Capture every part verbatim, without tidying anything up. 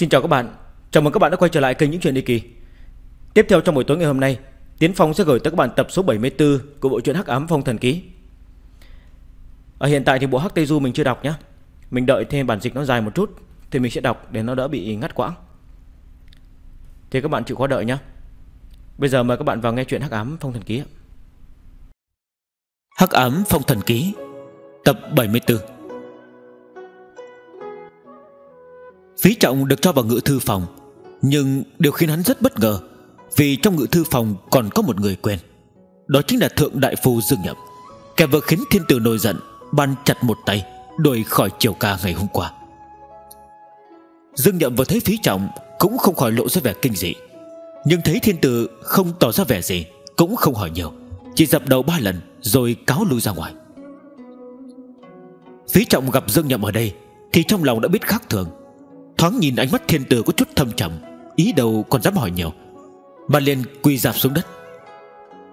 Xin chào các bạn, chào mừng các bạn đã quay trở lại kênh Những Chuyện Ly Kỳ. Tiếp theo trong buổi tối ngày hôm nay, Tiến Phong sẽ gửi tới các bạn tập số bảy mươi tư của bộ truyện Hắc Ám Phong Thần Ký. Ở hiện tại thì bộ Hắc Tây Du mình chưa đọc nhé, mình đợi thêm bản dịch nó dài một chút thì mình sẽ đọc để nó đỡ bị ngắt quãng. Thì các bạn chịu khó đợi nhé. Bây giờ mời các bạn vào nghe chuyện Hắc Ám Phong Thần Ký. Hắc Ám Phong Thần Ký tập bảy mươi tư. Phí Trọng được cho vào ngự thư phòng, nhưng điều khiến hắn rất bất ngờ vì trong ngự thư phòng còn có một người quen. Đó chính là Thượng Đại Phu Dương Nhậm, kẻ vừa khiến thiên tử nổi giận ban chặt một tay đuổi khỏi triều ca ngày hôm qua. Dương Nhậm vừa thấy Phí Trọng cũng không khỏi lộ ra vẻ kinh dị, nhưng thấy thiên tử không tỏ ra vẻ gì cũng không hỏi nhiều, chỉ dập đầu ba lần rồi cáo lui ra ngoài. Phí Trọng gặp Dương Nhậm ở đây thì trong lòng đã biết khác thường, thoáng nhìn ánh mắt thiên tử có chút thâm trầm, ý đầu còn dám hỏi nhiều, mà liền quỳ rạp xuống đất,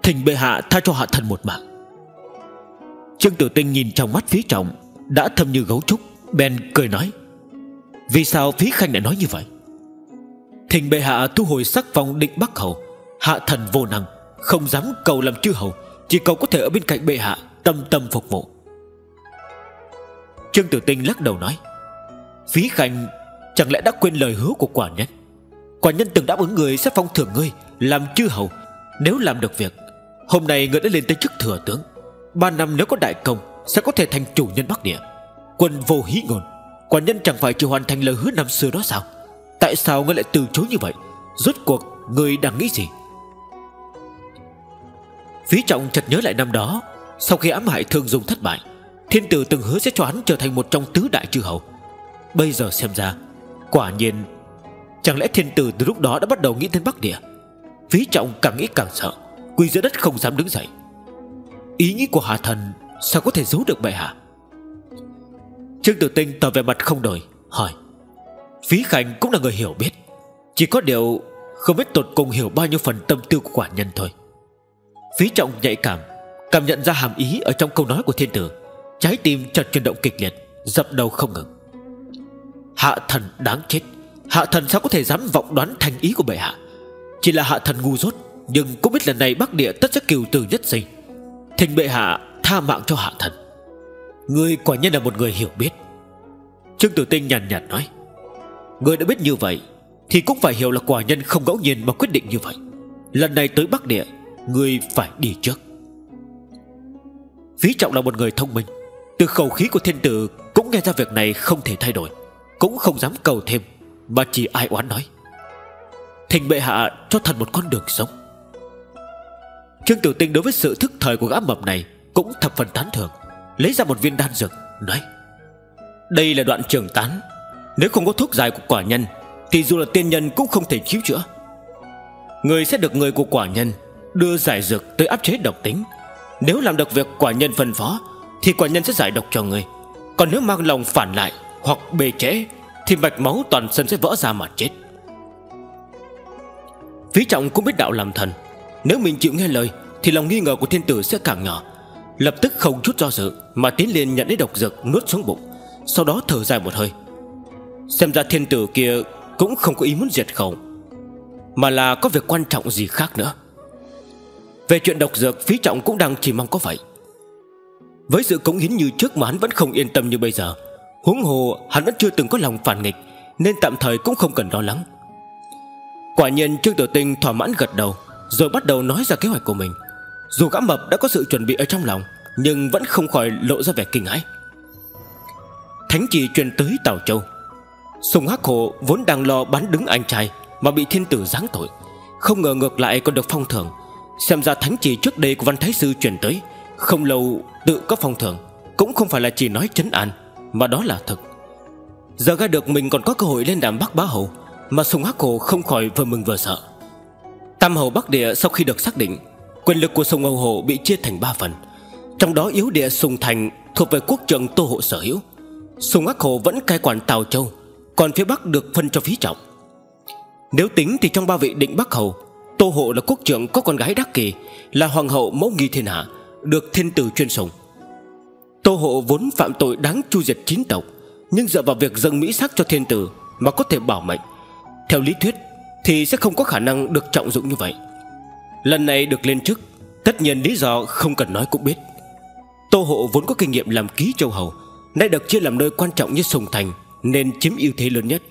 thỉnh bệ hạ tha cho hạ thần một mạng. Trương Tử Tinh nhìn trong mắt Phí Trọng đã thâm như gấu trúc, bèn cười nói: Vì sao Phí Khanh lại nói như vậy? Thỉnh bệ hạ thu hồi sắc phong Định Bắc Hầu, hạ thần vô năng, không dám cầu làm chư hầu, chỉ cầu có thể ở bên cạnh bệ hạ, tâm tâm phục vụ. Trương Tử Tinh lắc đầu nói: Phí Khanh chẳng lẽ đã quên lời hứa của quả nhân? Quả nhân từng đáp ứng người sẽ phong thưởng ngươi làm chư hầu nếu làm được việc. Hôm nay ngươi đã lên tới chức thừa tướng, ba năm nếu có đại công sẽ có thể thành chủ nhân Bắc Địa. Quân vô hí ngôn, quả nhân chẳng phải chưa hoàn thành lời hứa năm xưa đó sao? Tại sao ngươi lại từ chối như vậy? Rốt cuộc ngươi đang nghĩ gì? Phí Trọng chợt nhớ lại năm đó, sau khi ám hại Thương Dung thất bại, thiên tử từng hứa sẽ cho hắn trở thành một trong tứ đại chư hầu. Bây giờ xem ra, quả nhiên chẳng lẽ thiên tử từ lúc đó đã bắt đầu nghĩ đến Bắc Địa. Phí Trọng càng nghĩ càng sợ, quỳ giữa đất không dám đứng dậy. Ý nghĩ của hạ thần sao có thể giấu được bệ hạ? Trương Tử Tinh tỏ vẻ mặt không đổi, hỏi: Phí Khanh cũng là người hiểu biết, chỉ có điều không biết tột cùng hiểu bao nhiêu phần tâm tư của quả nhân thôi. Phí Trọng nhạy cảm cảm nhận ra hàm ý ở trong câu nói của thiên tử, trái tim chợt chuyển động kịch liệt, dập đầu không ngừng. Hạ thần đáng chết, hạ thần sao có thể dám vọng đoán thành ý của bệ hạ? Chỉ là hạ thần ngu dốt, nhưng cũng biết lần này Bắc Địa tất sẽ cừu tử nhất sinh, thỉnh bệ hạ tha mạng cho hạ thần. Ngươi quả nhiên là một người hiểu biết. Trương Tử Tinh nhàn nhạt nói: Ngươi đã biết như vậy thì cũng phải hiểu là quả nhân không ngẫu nhiên mà quyết định như vậy. Lần này tới Bắc Địa, ngươi phải đi trước. Phí Trọng là một người thông minh, từ khẩu khí của thiên tử cũng nghe ra việc này không thể thay đổi, cũng không dám cầu thêm, mà chỉ ai oán nói: Thỉnh bệ hạ cho thần một con đường sống. Trương Tử Tinh đối với sự thức thời của gã mập này cũng thập phần tán thưởng, lấy ra một viên đan dược nói: Đây là đoạn trường tán, nếu không có thuốc giải của quả nhân thì dù là tiên nhân cũng không thể cứu chữa. Người sẽ được người của quả nhân đưa giải dược tới áp chế độc tính. Nếu làm được việc quả nhân phân phó thì quả nhân sẽ giải độc cho người. Còn nếu mang lòng phản lại hoặc bề trễ thì mạch máu toàn thân sẽ vỡ ra mà chết. Phí Trọng cũng biết đạo làm thần, nếu mình chịu nghe lời thì lòng nghi ngờ của thiên tử sẽ càng nhỏ, lập tức không chút do dự mà tiến lên nhận lấy độc dược nuốt xuống bụng, sau đó thở dài một hơi. Xem ra thiên tử kia cũng không có ý muốn diệt khẩu, mà là có việc quan trọng gì khác nữa. Về chuyện độc dược, Phí Trọng cũng đang chỉ mong có vậy. Với sự cống hiến như trước mà hắn vẫn không yên tâm như bây giờ, huống hồ hắn vẫn chưa từng có lòng phản nghịch, nên tạm thời cũng không cần lo lắng. Quả nhiên Trương Tử Tinh thỏa mãn gật đầu, rồi bắt đầu nói ra kế hoạch của mình. Dù gã mập đã có sự chuẩn bị ở trong lòng, nhưng vẫn không khỏi lộ ra vẻ kinh hãi. Thánh chỉ truyền tới Tào Châu, Sùng Hắc Hổ vốn đang lo bán đứng anh trai mà bị thiên tử giáng tội, không ngờ ngược lại còn được phong thưởng. Xem ra thánh chỉ trước đây của Văn Thái Sư truyền tới không lâu tự có phong thưởng, cũng không phải là chỉ nói trấn an, mà đó là thật. Giờ ra được mình còn có cơ hội lên đảm Bắc Bá Hầu, mà Sùng Hắc Hổ không khỏi vừa mừng vừa sợ. Tam hầu Bắc Địa sau khi được xác định, quyền lực của Sùng Hắc Hổ bị chia thành ba phần, trong đó yếu địa Sùng Thành thuộc về quốc trưởng Tô Hộ sở hữu. Sùng Hắc Hổ vẫn cai quản Tào Châu, còn phía Bắc được phân cho Phí Trọng. Nếu tính thì trong ba vị Định Bắc Hầu, Tô Hộ là quốc trưởng có con gái Đắc Kỳ, là hoàng hậu mẫu nghi thiên hạ, được thiên tử chuyên sủng. Tô Hộ vốn phạm tội đáng tru diệt chín tộc, nhưng dựa vào việc dâng mỹ sắc cho thiên tử mà có thể bảo mệnh, theo lý thuyết thì sẽ không có khả năng được trọng dụng như vậy. Lần này được lên chức, tất nhiên lý do không cần nói cũng biết. Tô Hộ vốn có kinh nghiệm làm ký châu hầu, nay được chia làm nơi quan trọng như Sùng Thành nên chiếm ưu thế lớn nhất.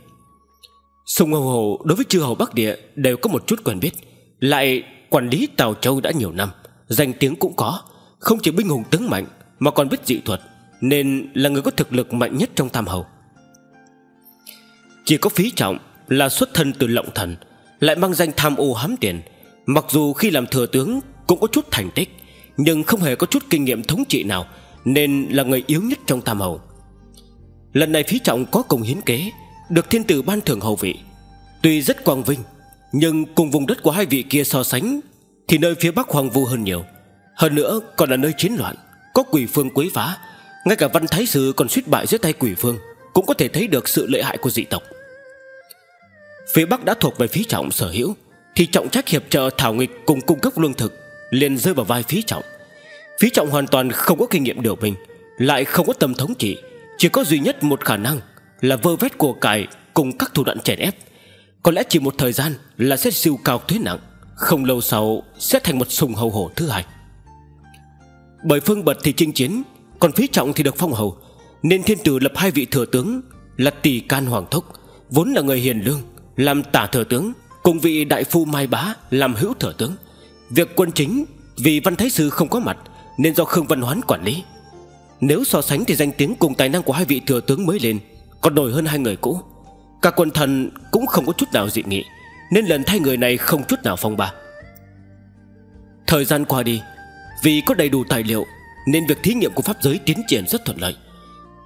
Sùng Hầu Hổ đối với chư hầu Bắc Địa đều có một chút quen biết, lại quản lý Tào Châu đã nhiều năm, danh tiếng cũng có, không chỉ binh hùng tướng mạnh mà còn biết dị thuật, nên là người có thực lực mạnh nhất trong tam hầu. Chỉ có Phí Trọng là xuất thân từ Lộng Thần, lại mang danh tham ô hám tiền, mặc dù khi làm thừa tướng cũng có chút thành tích, nhưng không hề có chút kinh nghiệm thống trị nào, nên là người yếu nhất trong tam hầu. Lần này Phí Trọng có công hiến kế, được thiên tử ban thưởng hầu vị, tuy rất quang vinh, nhưng cùng vùng đất của hai vị kia so sánh thì nơi phía bắc hoang vu hơn nhiều. Hơn nữa còn là nơi chiến loạn, có Quỷ Phương quấy phá, ngay cả Văn Thái Sư còn suýt bại dưới tay Quỷ Phương, cũng có thể thấy được sự lợi hại của dị tộc. Phía bắc đã thuộc về Phí Trọng sở hữu, thì trọng trách hiệp trợ thảo nghịch cùng cung cấp lương thực liền rơi vào vai Phí Trọng. Phí Trọng hoàn toàn không có kinh nghiệm điều binh, lại không có tâm thống trị, chỉ có duy nhất một khả năng là vơ vét của cải cùng các thủ đoạn chèn ép. Có lẽ chỉ một thời gian là sẽ siêu cao thuế nặng, không lâu sau sẽ thành một Sùng Hầu Hổ thứ hai. Bởi Phương Bật thì chinh chiến, còn Phí Trọng thì được phong hầu, nên thiên tử lập hai vị thừa tướng là Tỷ Can Hoàng Thúc, vốn là người hiền lương, làm tả thừa tướng, cùng vị đại phu Mai Bá làm hữu thừa tướng. Việc quân chính vì Văn Thái Sư không có mặt nên do Khương Văn Hoán quản lý. Nếu so sánh thì danh tiếng cùng tài năng của hai vị thừa tướng mới lên còn nổi hơn hai người cũ. Các quần thần cũng không có chút nào dị nghị, nên lần thay người này không chút nào phong ba. Thời gian qua đi, vì có đầy đủ tài liệu nên việc thí nghiệm của pháp giới tiến triển rất thuận lợi.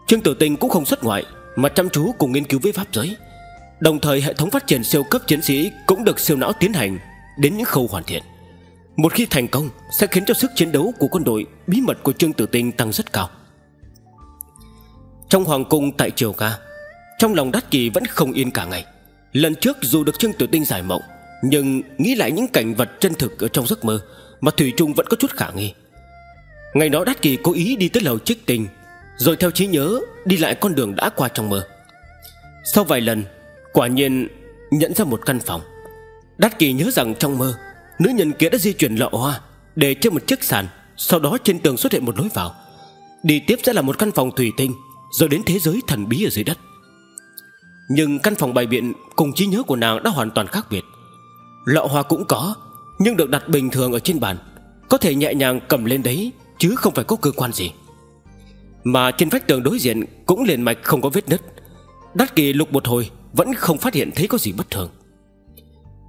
Trương Tử Tinh cũng không xuất ngoại mà chăm chú cùng nghiên cứu với pháp giới. Đồng thời hệ thống phát triển siêu cấp chiến sĩ cũng được siêu não tiến hành đến những khâu hoàn thiện. Một khi thành công sẽ khiến cho sức chiến đấu của quân đội bí mật của Trương Tử Tinh tăng rất cao. Trong hoàng cung tại Triều Ca, trong lòng Đát Kỳ vẫn không yên cả ngày. Lần trước dù được Trương Tử Tinh giải mộng, nhưng nghĩ lại những cảnh vật chân thực ở trong giấc mơ mà thủy chung vẫn có chút khả nghi. Ngày đó Đát Kỳ cố ý đi tới lầu Trích Tinh, rồi theo trí nhớ đi lại con đường đã qua trong mơ. Sau vài lần quả nhiên nhận ra một căn phòng. Đát Kỳ nhớ rằng trong mơ nữ nhân kia đã di chuyển lọ hoa để trên một chiếc sàn, sau đó trên tường xuất hiện một lối vào, đi tiếp sẽ là một căn phòng thủy tinh, rồi đến thế giới thần bí ở dưới đất. Nhưng căn phòng bày biện cùng trí nhớ của nàng đã hoàn toàn khác biệt. Lọ hoa cũng có, nhưng được đặt bình thường ở trên bàn, có thể nhẹ nhàng cầm lên đấy, chứ không phải có cơ quan gì. Mà trên vách tường đối diện cũng liền mạch không có vết nứt. Đát Kỳ lục một hồi vẫn không phát hiện thấy có gì bất thường.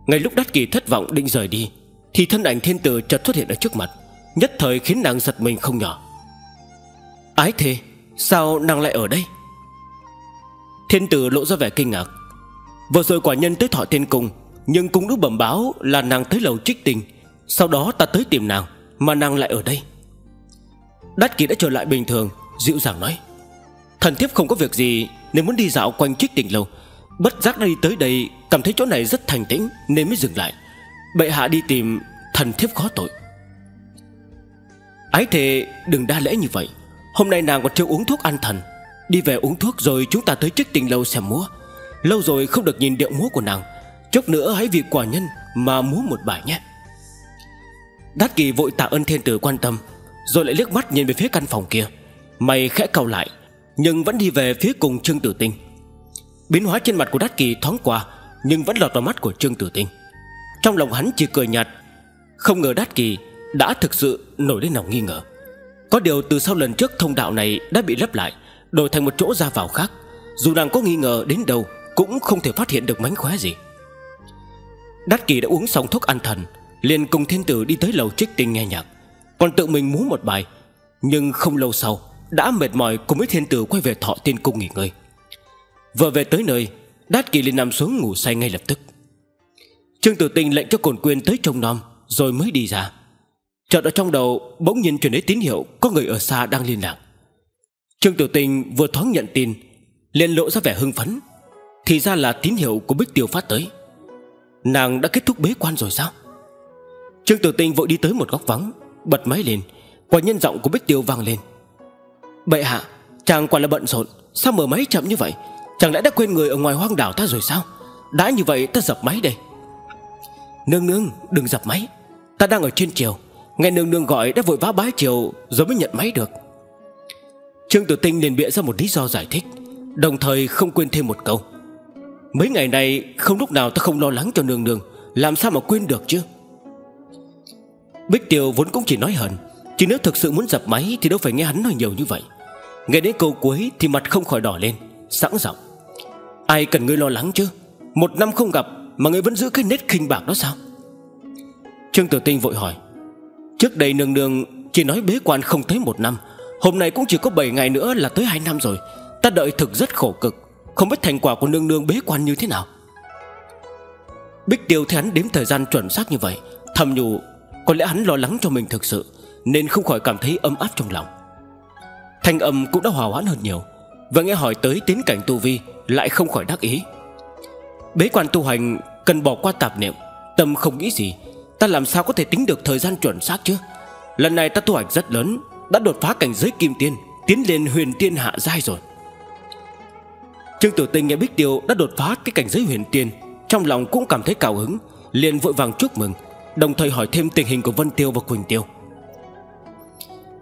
Ngay lúc Đát Kỳ thất vọng định rời đi thì thân ảnh thiên tử chợt xuất hiện ở trước mặt, nhất thời khiến nàng giật mình không nhỏ. Ái thề, sao nàng lại ở đây? Thiên tử lộ ra vẻ kinh ngạc. Vừa rồi quả nhân tới Thọ Thiên Cung, nhưng cung nữ bẩm báo là nàng tới lầu Trích Tinh, sau đó ta tới tìm nàng, mà nàng lại ở đây. Đát Kỳ đã trở lại bình thường, dịu dàng nói: Thần thiếp không có việc gì nên muốn đi dạo quanh Trích Tinh lâu, bất giác đã đi tới đây, cảm thấy chỗ này rất thanh tĩnh nên mới dừng lại. Bệ hạ đi tìm, thần thiếp khó tội. Ái thề, đừng đa lễ như vậy. Hôm nay nàng còn chưa uống thuốc an thần, đi về uống thuốc rồi chúng ta tới Trích Tinh lâu xem múa. Lâu rồi không được nhìn điệu múa của nàng, chút nữa hãy vì quả nhân mà múa một bài nhé. Đát Kỳ vội tạ ơn thiên tử quan tâm, rồi lại liếc mắt nhìn về phía căn phòng kia, mày khẽ cau lại, nhưng vẫn đi về phía cùng Trương Tử Tinh. Biến hóa trên mặt của Đát Kỳ thoáng qua, nhưng vẫn lọt vào mắt của Trương Tử Tinh. Trong lòng hắn chỉ cười nhạt, không ngờ Đát Kỳ đã thực sự nổi lên lòng nghi ngờ. Có điều từ sau lần trước thông đạo này đã bị lấp lại, đổi thành một chỗ ra vào khác, dù nàng có nghi ngờ đến đâu cũng không thể phát hiện được mánh khóe gì. Đát Kỳ đã uống xong thuốc an thần, liền cùng thiên tử đi tới lầu Trích Tinh nghe nhạc, còn tự mình múa một bài. Nhưng không lâu sau đã mệt mỏi cùng với thiên tử quay về Thọ Tiên Cung nghỉ ngơi. Vừa về tới nơi, Đát Kỳ liền nằm xuống ngủ say ngay lập tức. Trương Tử Tinh lệnh cho Cổn Quyên tới trông nom rồi mới đi ra. Chợt ở trong đầu bỗng nhiên truyền đến tín hiệu có người ở xa đang liên lạc. Trương Tử Tinh vừa thoáng nhận tin liền lộ ra vẻ hưng phấn, thì ra là tín hiệu của Bích Tiêu phát tới. Nàng đã kết thúc bế quan rồi sao? Trương Tử Tinh vội đi tới một góc vắng, bật máy lên, quả nhân giọng của Bích Tiêu vang lên: Bệ hạ, chàng quả là bận rộn, sao mở máy chậm như vậy? Chẳng lẽ đã quên người ở ngoài hoang đảo ta rồi sao? Đã như vậy ta dập máy đây. Nương nương đừng dập máy, ta đang ở trên triều, nghe nương nương gọi đã vội vã bái triều rồi mới nhận máy được. Trương Tử Tinh liền bịa ra một lý do giải thích, đồng thời không quên thêm một câu: mấy ngày này không lúc nào ta không lo lắng cho nương nương, làm sao mà quên được chứ. Bích Tiêu vốn cũng chỉ nói hờn, chứ nếu thực sự muốn dập máy thì đâu phải nghe hắn nói nhiều như vậy. Nghe đến câu cuối thì mặt không khỏi đỏ lên, sẵn giọng: ai cần ngươi lo lắng chứ, một năm không gặp mà ngươi vẫn giữ cái nét khinh bạc đó sao? Trương Tử Tinh vội hỏi: trước đây nương nương chỉ nói bế quan không tới một năm, hôm nay cũng chỉ có bảy ngày nữa là tới hai năm rồi. Ta đợi thực rất khổ cực, không biết thành quả của nương nương bế quan như thế nào. Bích Tiêu thấy hắn đếm thời gian chuẩn xác như vậy, thầm nhủ có lẽ hắn lo lắng cho mình thực sự, nên không khỏi cảm thấy ấm áp trong lòng. Thanh âm cũng đã hòa hoãn hơn nhiều, và nghe hỏi tới tiến cảnh tu vi lại không khỏi đắc ý. Bế quan tu hành cần bỏ qua tạp niệm, tâm không nghĩ gì. Ta làm sao có thể tính được thời gian chuẩn xác chứ? Lần này ta tu hành rất lớn, đã đột phá cảnh giới kim tiên, tiến lên huyền tiên hạ giai rồi. Trương Tử Tinh nghe Bích Tiêu đã đột phá cái cảnh giới huyền tiên, trong lòng cũng cảm thấy cao hứng, liền vội vàng chúc mừng, đồng thời hỏi thêm tình hình của Vân Tiêu và Quỳnh Tiêu.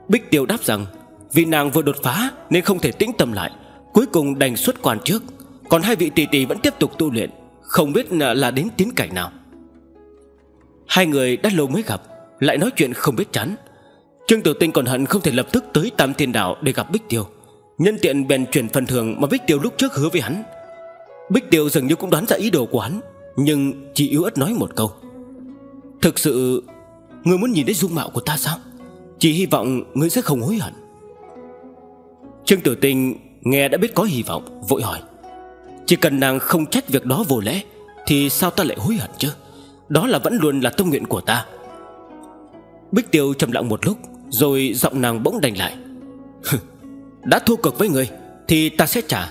Bích Tiêu đáp rằng vì nàng vừa đột phá nên không thể tĩnh tâm lại, cuối cùng đành xuất quan trước, còn hai vị tỷ tỷ vẫn tiếp tục tu luyện, không biết là đến tiến cảnh nào. Hai người đã lâu mới gặp, lại nói chuyện không biết chán. Trương Tử Tinh còn hận không thể lập tức tới Tam Tiên Đảo để gặp Bích Tiêu, nhân tiện bèn chuyển phần thưởng mà Bích Tiêu lúc trước hứa với hắn. Bích Tiêu dường như cũng đoán ra ý đồ của hắn, nhưng chỉ yếu ớt nói một câu: thực sự ngươi muốn nhìn thấy dung mạo của ta sao? Chỉ hy vọng ngươi sẽ không hối hận. Trương Tử Tinh nghe đã biết có hy vọng, vội hỏi: chỉ cần nàng không trách việc đó vô lẽ thì sao ta lại hối hận chứ? Đó là vẫn luôn là tâm nguyện của ta. Bích Tiêu trầm lặng một lúc, rồi giọng nàng bỗng đành lại: đã thua cực với người thì ta sẽ trả.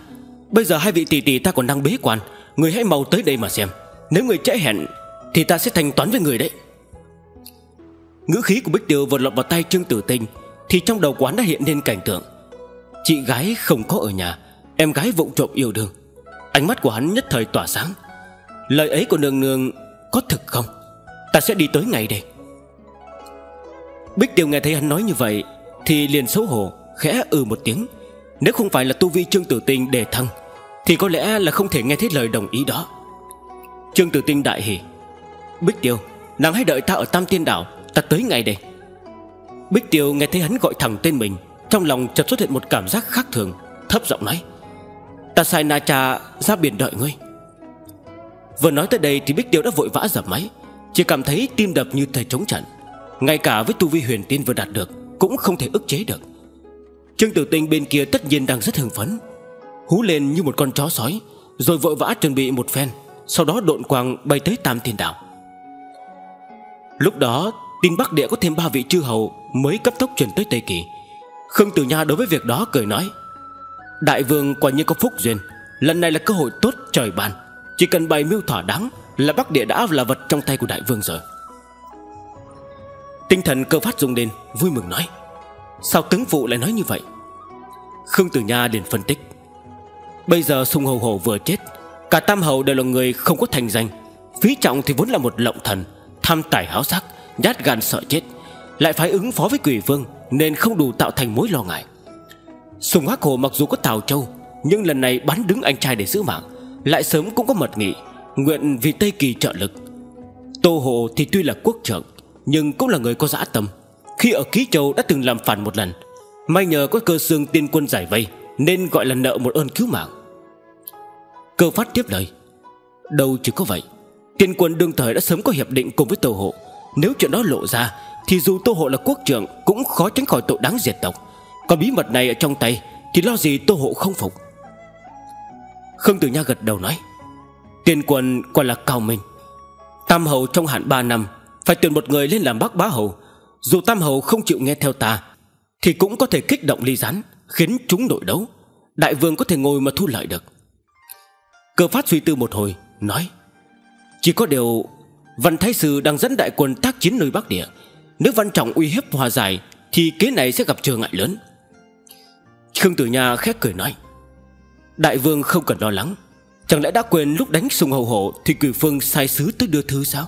Bây giờ hai vị tỷ tỷ ta còn đang bế quan, người hãy mau tới đây mà xem. Nếu người trễ hẹn thì ta sẽ thanh toán với người đấy. Ngữ khí của Bích Tiêu vừa lọt vào tay Trương Tử Tinh thì trong đầu quán đã hiện lên cảnh tượng chị gái không có ở nhà, em gái vụng trộm yêu đương. Ánh mắt của hắn nhất thời tỏa sáng. Lời ấy của nương nương có thực không? Ta sẽ đi tới ngày đây. Bích Tiêu nghe thấy hắn nói như vậy thì liền xấu hổ, khẽ ừ một tiếng. Nếu không phải là tu vi Trương Tử Tinh đề thăng thì có lẽ là không thể nghe thấy lời đồng ý đó. Trương Tử Tinh đại hỉ: Bích Tiêu, nàng hãy đợi ta ở Tam Tiên Đảo, ta tới ngay đây. Bích Tiêu nghe thấy hắn gọi thẳng tên mình, trong lòng chợt xuất hiện một cảm giác khác thường, thấp giọng nói: ta sai Na Cha ra biển đợi ngươi. Vừa nói tới đây thì Bích Tiêu đã vội vã dập máy, chỉ cảm thấy tim đập như thể trống trận, ngay cả với tu vi huyền tiên vừa đạt được cũng không thể ức chế được. Trương Tử Tinh bên kia tất nhiên đang rất hưng phấn, hú lên như một con chó sói, rồi vội vã chuẩn bị một phen, sau đó độn quang bay tới Tam Tiên Đảo. Lúc đó tin Bắc Địa có thêm ba vị chư hầu mới cấp tốc chuyển tới Tây Kỳ. Khương Tử Nha đối với việc đó cười nói: đại vương quả nhiên có phúc duyên, lần này là cơ hội tốt trời ban, chỉ cần bày mưu thỏa đáng là Bắc Địa đã là vật trong tay của đại vương rồi. Tinh thần Cơ Phát rung lên, vui mừng nói: sao tướng phụ lại nói như vậy? Khương Tử Nha liền phân tích: bây giờ Sùng Hầu Hổ vừa chết, cả tam hầu đều là người không có thành danh. Phí Trọng thì vốn là một lộng thần, tham tài háo sắc, nhát gan sợ chết, lại phải ứng phó với Quỷ Vương nên không đủ tạo thành mối lo ngại. Sùng Hắc Hổ mặc dù có Tào Châu nhưng lần này bán đứng anh trai để giữ mạng, lại sớm cũng có mật nghị, nguyện vì Tây Kỳ trợ lực. Tô Hộ thì tuy là quốc trưởng nhưng cũng là người có dã tâm, khi ở Ký Châu đã từng làm phản một lần, may nhờ có Cơ Xương tiên quân giải vây nên gọi là nợ một ơn cứu mạng. Cơ Phát tiếp lời: đâu chỉ có vậy, tiên quân đương thời đã sớm có hiệp định cùng với Tô Hộ, nếu chuyện đó lộ ra thì dù Tô Hộ là quốc trưởng cũng khó tránh khỏi tội đáng diệt tộc, còn bí mật này ở trong tay thì lo gì Tô Hộ không phục. Khương Tử Nha gật đầu nói: tiên quân quả là cao minh. Tam hầu trong hạn ba năm phải tuyển một người lên làm Bắc Bá Hầu, dù tam hầu không chịu nghe theo ta thì cũng có thể kích động ly gián, khiến chúng nội đấu, đại vương có thể ngồi mà thu lợi được. Cơ Phát suy tư một hồi nói: chỉ có điều Văn Thái Sư đang dẫn đại quân tác chiến nơi Bắc Địa, nếu Văn Trọng uy hiếp hòa giải thì kế này sẽ gặp trở ngại lớn. Khương Tử Nha khẽ cười nói: đại vương không cần lo lắng, Chẳng lẽ đã quên lúc đánh Sùng Hầu Hổ thì Quỷ Phương sai sứ tới đưa thư sao?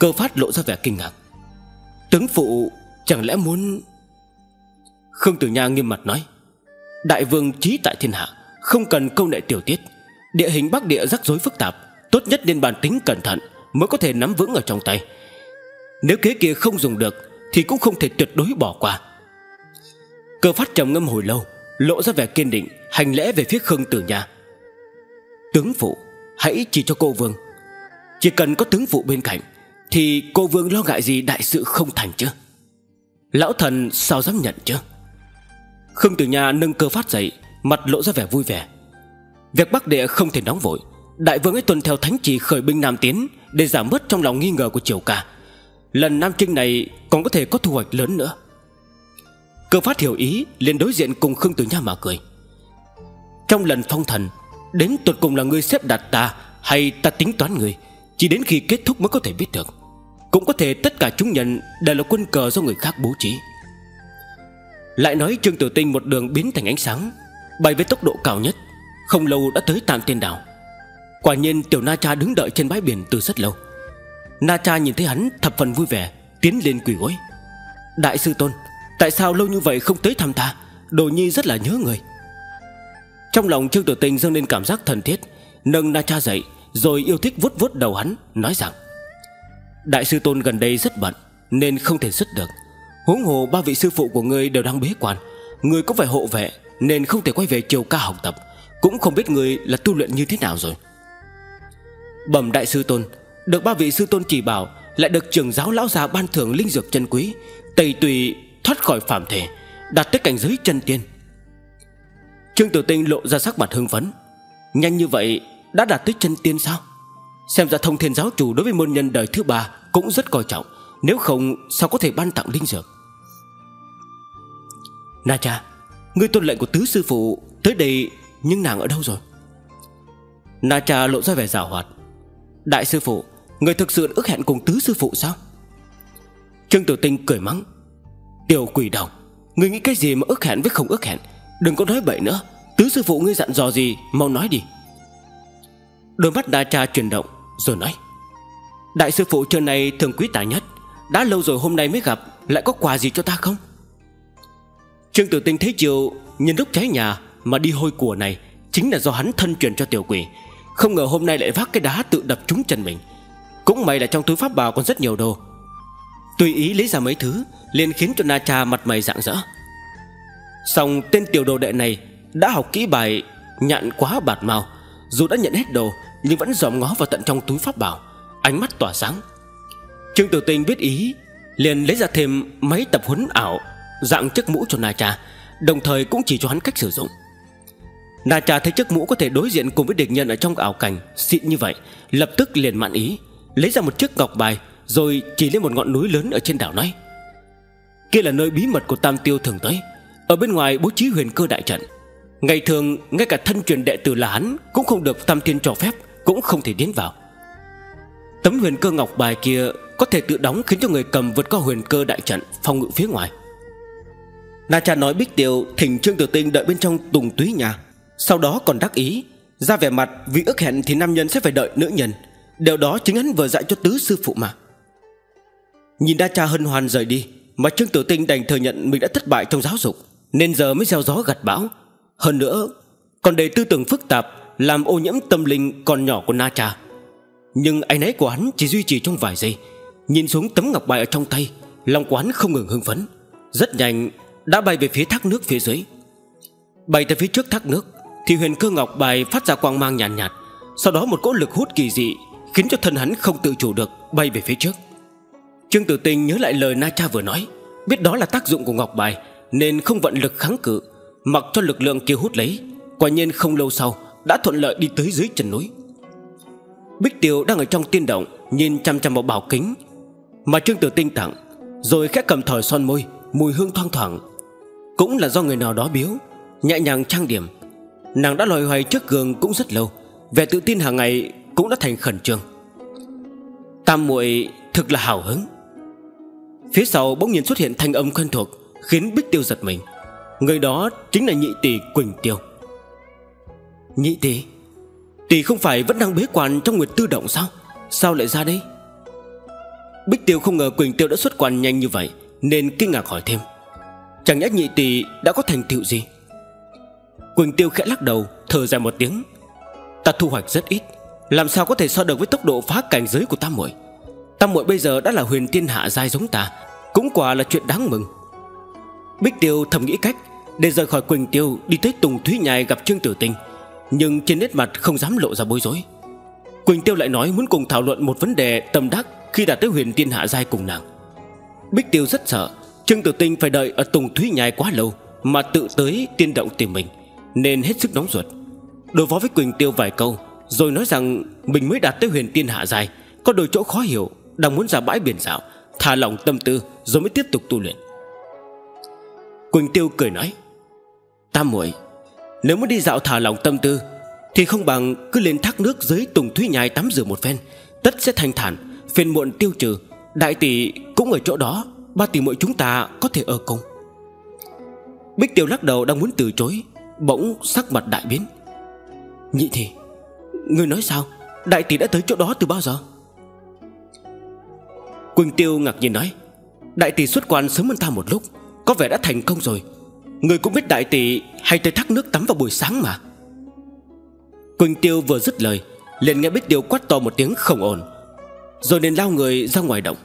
Cơ Phát lộ ra vẻ kinh ngạc. Tướng phụ chẳng lẽ muốn... Khương Tử Nha nghiêm mặt nói, đại vương trí tại thiên hạ, không cần câu nệ tiểu tiết. Địa hình Bắc Địa rắc rối phức tạp, tốt nhất nên bàn tính cẩn thận mới có thể nắm vững ở trong tay. Nếu kế kia không dùng được thì cũng không thể tuyệt đối bỏ qua. Cơ Phát trầm ngâm hồi lâu, lộ ra vẻ kiên định, hành lễ về phía Khương Tử Nha. Tướng phụ hãy chỉ cho cô vương, chỉ cần có tướng phụ bên cạnh thì cô vương lo ngại gì đại sự không thành chứ? Lão thần sao dám nhận chứ? Khương Tử Nha nâng Cơ Phát dậy, mặt lộ ra vẻ vui vẻ. Việc Bắc Địa không thể nóng vội, đại vương ấy tuân theo thánh chỉ khởi binh nam tiến để giảm bớt trong lòng nghi ngờ của triều ca. Lần nam chinh này còn có thể có thu hoạch lớn nữa. Cơ Phát hiểu ý, liền đối diện cùng Khương Tử Nha mà cười. Trong lần phong thần, đến tuột cùng là ngươi xếp đặt ta hay ta tính toán ngươi, chỉ đến khi kết thúc mới có thể biết được. Cũng có thể tất cả chúng nhận đều là quân cờ do người khác bố trí. Lại nói Trương Tử Tinh một đường biến thành ánh sáng, bay với tốc độ cao nhất, không lâu đã tới Tam Tiên Đảo. Quả nhiên tiểu Na Cha đứng đợi trên bãi biển từ rất lâu. Na Cha nhìn thấy hắn thập phần vui vẻ, tiến lên quỳ gối. Đại sư tôn, tại sao lâu như vậy không tới thăm ta? Đồ nhi rất là nhớ người. Trong lòng Trương Tử Tinh dâng lên cảm giác thân thiết, nâng Na Cha dậy, rồi yêu thích vuốt vuốt đầu hắn, nói rằng đại sư tôn gần đây rất bận nên không thể xuất được. Huống hồ ba vị sư phụ của ngươi đều đang bế quan, ngươi có phải hộ vệ nên không thể quay về triều ca học tập. Cũng không biết ngươi là tu luyện như thế nào rồi. Bẩm đại sư tôn, được ba vị sư tôn chỉ bảo, lại được trưởng giáo lão già ban thưởng linh dược chân quý, tẩy tùy thoát khỏi phàm thể, đạt tới cảnh giới chân tiên. Trương Tử Tinh lộ ra sắc mặt hưng phấn. Nhanh như vậy đã đạt tới chân tiên sao? Xem ra Thông Thiên giáo chủ đối với môn nhân đời thứ ba cũng rất coi trọng, nếu không sao có thể ban tặng linh dược. Na Cha, ngươi tuân lệnh của tứ sư phụ tới đây, nhưng nàng ở đâu rồi? Na Cha lộ ra vẻ giảo hoạt. Đại sư phụ, người thực sự ước hẹn cùng tứ sư phụ sao? Trương Tử Tinh cười mắng. Tiểu quỷ đồng, ngươi nghĩ cái gì mà ước hẹn với không ước hẹn? Đừng có nói bậy nữa. Tứ sư phụ ngươi dặn dò gì, mau nói đi. Đôi mắt Na Cha chuyển động rồi nói, đại sư phụ trưa nay thường quý tài nhất, đã lâu rồi hôm nay mới gặp, lại có quà gì cho ta không? Trương Tử Tinh thấy chiều nhân lúc cháy nhà mà đi hôi của này chính là do hắn thân truyền cho tiểu quỷ, không ngờ hôm nay lại vác cái đá tự đập trúng chân mình. Cũng may là trong túi pháp bào còn rất nhiều đồ, tùy ý lấy ra mấy thứ liền khiến cho Na Cha mặt mày rạng rỡ. Xong tên tiểu đồ đệ này đã học kỹ bài nhạn quá bạt màu, dù đã nhận hết đồ nhưng vẫn dòm ngó vào tận trong túi pháp bảo, ánh mắt tỏa sáng. Trương Tử Tinh biết ý, liền lấy ra thêm máy tập huấn ảo dạng chiếc mũ cho Na Cha, đồng thời cũng chỉ cho hắn cách sử dụng. Na Cha thấy chiếc mũ có thể đối diện cùng với địch nhân ở trong ảo cảnh xịn như vậy, lập tức liền mãn ý, lấy ra một chiếc ngọc bài rồi chỉ lên một ngọn núi lớn ở trên đảo nói, kia là nơi bí mật của Tam Tiêu thường tới, ở bên ngoài bố trí huyền cơ đại trận. Ngày thường ngay cả thân truyền đệ tử là hắn cũng không được Tam Thiên cho phép, cũng không thể tiến vào. Tấm huyền cơ ngọc bài kia có thể tự đóng, khiến cho người cầm vượt qua huyền cơ đại trận phòng ngự phía ngoài. Na Cha nói Bích Tiêu thỉnh Trương Tử Tinh đợi bên trong Tùng Thúy Nhai, sau đó còn đắc ý ra vẻ mặt vì ước hẹn thì nam nhân sẽ phải đợi nữ nhân, điều đó chính hắn vừa dạy cho tứ sư phụ mà. Nhìn Na Cha hân hoan rời đi, mà Trương Tử Tinh đành thừa nhận mình đã thất bại trong giáo dục, nên giờ mới gieo gió gặt bão. Hơn nữa còn đầy tư tưởng phức tạp, làm ô nhiễm tâm linh còn nhỏ của Na Cha. Nhưng áy náy của hắn chỉ duy trì trong vài giây. Nhìn xuống tấm ngọc bài ở trong tay, lòng của hắn không ngừng hưng phấn, rất nhanh đã bay về phía thác nước phía dưới. Bay tới phía trước thác nước thì huyền cơ ngọc bài phát ra quang mang nhàn nhạt, nhạt, sau đó một cỗ lực hút kỳ dị khiến cho thân hắn không tự chủ được bay về phía trước. Trương Tử Tinh nhớ lại lời Na Cha vừa nói, biết đó là tác dụng của ngọc bài nên không vận lực kháng cự, mặc cho lực lượng kia hút lấy. Quả nhiên không lâu sau đã thuận lợi đi tới dưới chân núi. Bích Tiêu đang ở trong tiên động nhìn chăm chăm vào bảo kính mà Trương Tử Tinh tặng, rồi khẽ cầm thỏi son môi, mùi hương thoang thoảng, cũng là do người nào đó biếu nhẹ nhàng trang điểm. Nàng đã loay hoay trước gương cũng rất lâu, vẻ tự tin hàng ngày cũng đã thành khẩn trương. Tam muội thực là hào hứng. Phía sau bỗng nhiên xuất hiện thanh âm quen thuộc khiến Bích Tiêu giật mình. Người đó chính là nhị tỷ Quỳnh Tiêu. Nhị tỷ, Tỷ không phải vẫn đang bế quan trong Nguyệt Tư Động sao? Sao lại ra đây? Bích Tiêu không ngờ Quỳnh Tiêu đã xuất quan nhanh như vậy, nên kinh ngạc hỏi thêm, chẳng nhẽ nhị tỷ đã có thành tựu gì? Quỳnh Tiêu khẽ lắc đầu, thở dài một tiếng. Ta thu hoạch rất ít, làm sao có thể so được với tốc độ phá cảnh giới của tam muội. Tam muội bây giờ đã là huyền tiên hạ giai giống ta, cũng quả là chuyện đáng mừng. Bích Tiêu thầm nghĩ cách để rời khỏi Quỳnh Tiêu, đi tới Tùng Thúy Nhai gặp Trương Tử Tinh, nhưng trên nét mặt không dám lộ ra bối rối. Quỳnh Tiêu lại nói muốn cùng thảo luận một vấn đề tâm đắc khi đạt tới huyền tiên hạ giai cùng nàng. Bích Tiêu rất sợ Trương Tử Tinh phải đợi ở Tùng Thúy Nhai quá lâu mà tự tới tiên động tìm mình, nên hết sức nóng ruột. Đối phó với Quỳnh Tiêu vài câu rồi nói rằng mình mới đạt tới huyền tiên hạ giai, có đôi chỗ khó hiểu, đang muốn ra bãi biển dạo thả lỏng tâm tư rồi mới tiếp tục tu luyện. Quỳnh Tiêu cười nói, tam muội, nếu muốn đi dạo thả lỏng tâm tư thì không bằng cứ lên thác nước dưới Tùng Thúy Nhai tắm rửa một phen, tất sẽ thanh thản, phiền muộn tiêu trừ. Đại tỷ cũng ở chỗ đó, ba tỷ muội chúng ta có thể ở cùng. Bích Tiêu lắc đầu đang muốn từ chối, bỗng sắc mặt đại biến. Nhị thì ngươi nói sao? Đại tỷ đã tới chỗ đó từ bao giờ? Quỳnh Tiêu ngạc nhiên nói, đại tỷ xuất quan sớm hơn ta một lúc, có vẻ đã thành công rồi. Ngươi cũng biết đại tỷ hay tới thác nước tắm vào buổi sáng mà. Quỳnh Tiêu vừa dứt lời liền nghe Bích Tiêu quát to một tiếng không ổn, rồi liền lao người ra ngoài động.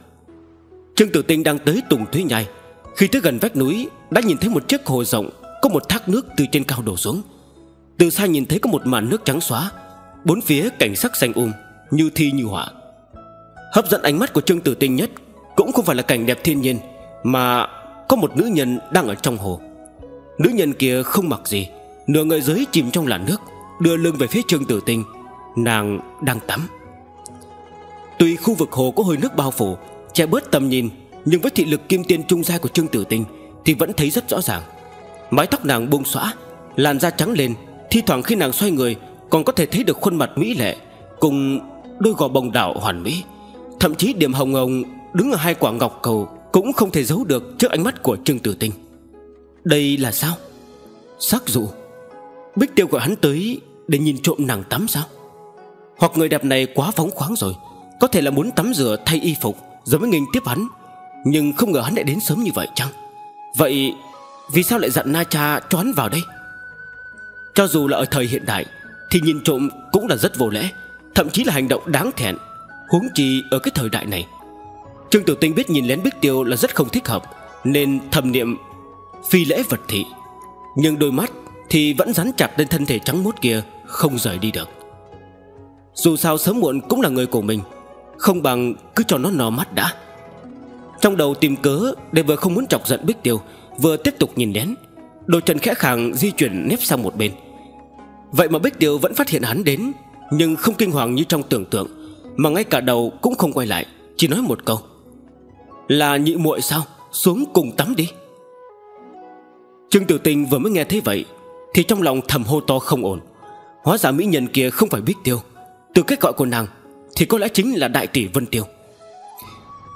Trương Tử Tinh đang tới Tùng Thúy Nhai, khi tới gần vách núi đã nhìn thấy một chiếc hồ rộng, có một thác nước từ trên cao đổ xuống. Từ xa nhìn thấy có một màn nước trắng xóa, bốn phía cảnh sắc xanh um như thi như họa. Hấp dẫn ánh mắt của Trương Tử Tinh nhất cũng không phải là cảnh đẹp thiên nhiên, mà có một nữ nhân đang ở trong hồ. Nữ nhân kia không mặc gì, nửa người dưới chìm trong làn nước, đưa lưng về phía Trương Tử Tinh. Nàng đang tắm. Tuy khu vực hồ có hơi nước bao phủ che bớt tầm nhìn, nhưng với thị lực kim tiên trung giai của Trương Tử Tinh thì vẫn thấy rất rõ ràng. Mái tóc nàng buông xõa, làn da trắng lên, thi thoảng khi nàng xoay người còn có thể thấy được khuôn mặt mỹ lệ cùng đôi gò bồng đảo hoàn mỹ. Thậm chí điểm hồng hồng đứng ở hai quả ngọc cầu cũng không thể giấu được trước ánh mắt của Trương Tử Tinh. Đây là sao? Sắc dụ? Bích Tiêu gọi hắn tới để nhìn trộm nàng tắm sao? Hoặc người đẹp này quá phóng khoáng rồi, có thể là muốn tắm rửa thay y phục rồi mới nghênh tiếp hắn, nhưng không ngờ hắn lại đến sớm như vậy chăng? Vậy vì sao lại dặn Na Cha cho hắn vào đây? Cho dù là ở thời hiện đại thì nhìn trộm cũng là rất vô lễ, thậm chí là hành động đáng thẹn, huống chi ở cái thời đại này. Trương Tử Tinh biết nhìn lén Bích Tiêu là rất không thích hợp, nên thầm niệm phi lễ vật thị, nhưng đôi mắt thì vẫn dán chặt lên thân thể trắng muốt kia, không rời đi được. Dù sao sớm muộn cũng là người của mình, không bằng cứ cho nó nò mắt đã. Trong đầu tìm cớ để vừa không muốn chọc giận Bích Tiêu, vừa tiếp tục nhìn lén. Đôi chân khẽ khàng di chuyển nép sang một bên. Vậy mà Bích Tiêu vẫn phát hiện hắn đến, nhưng không kinh hoàng như trong tưởng tượng, mà ngay cả đầu cũng không quay lại, chỉ nói một câu, là nhị muội sao? Xuống cùng tắm đi. Trương Tử Tinh vừa mới nghe thấy vậy thì trong lòng thầm hô to không ổn. Hóa ra mỹ nhân kia không phải Bích Tiêu, từ cách gọi của nàng thì có lẽ chính là đại tỷ Vân Tiêu.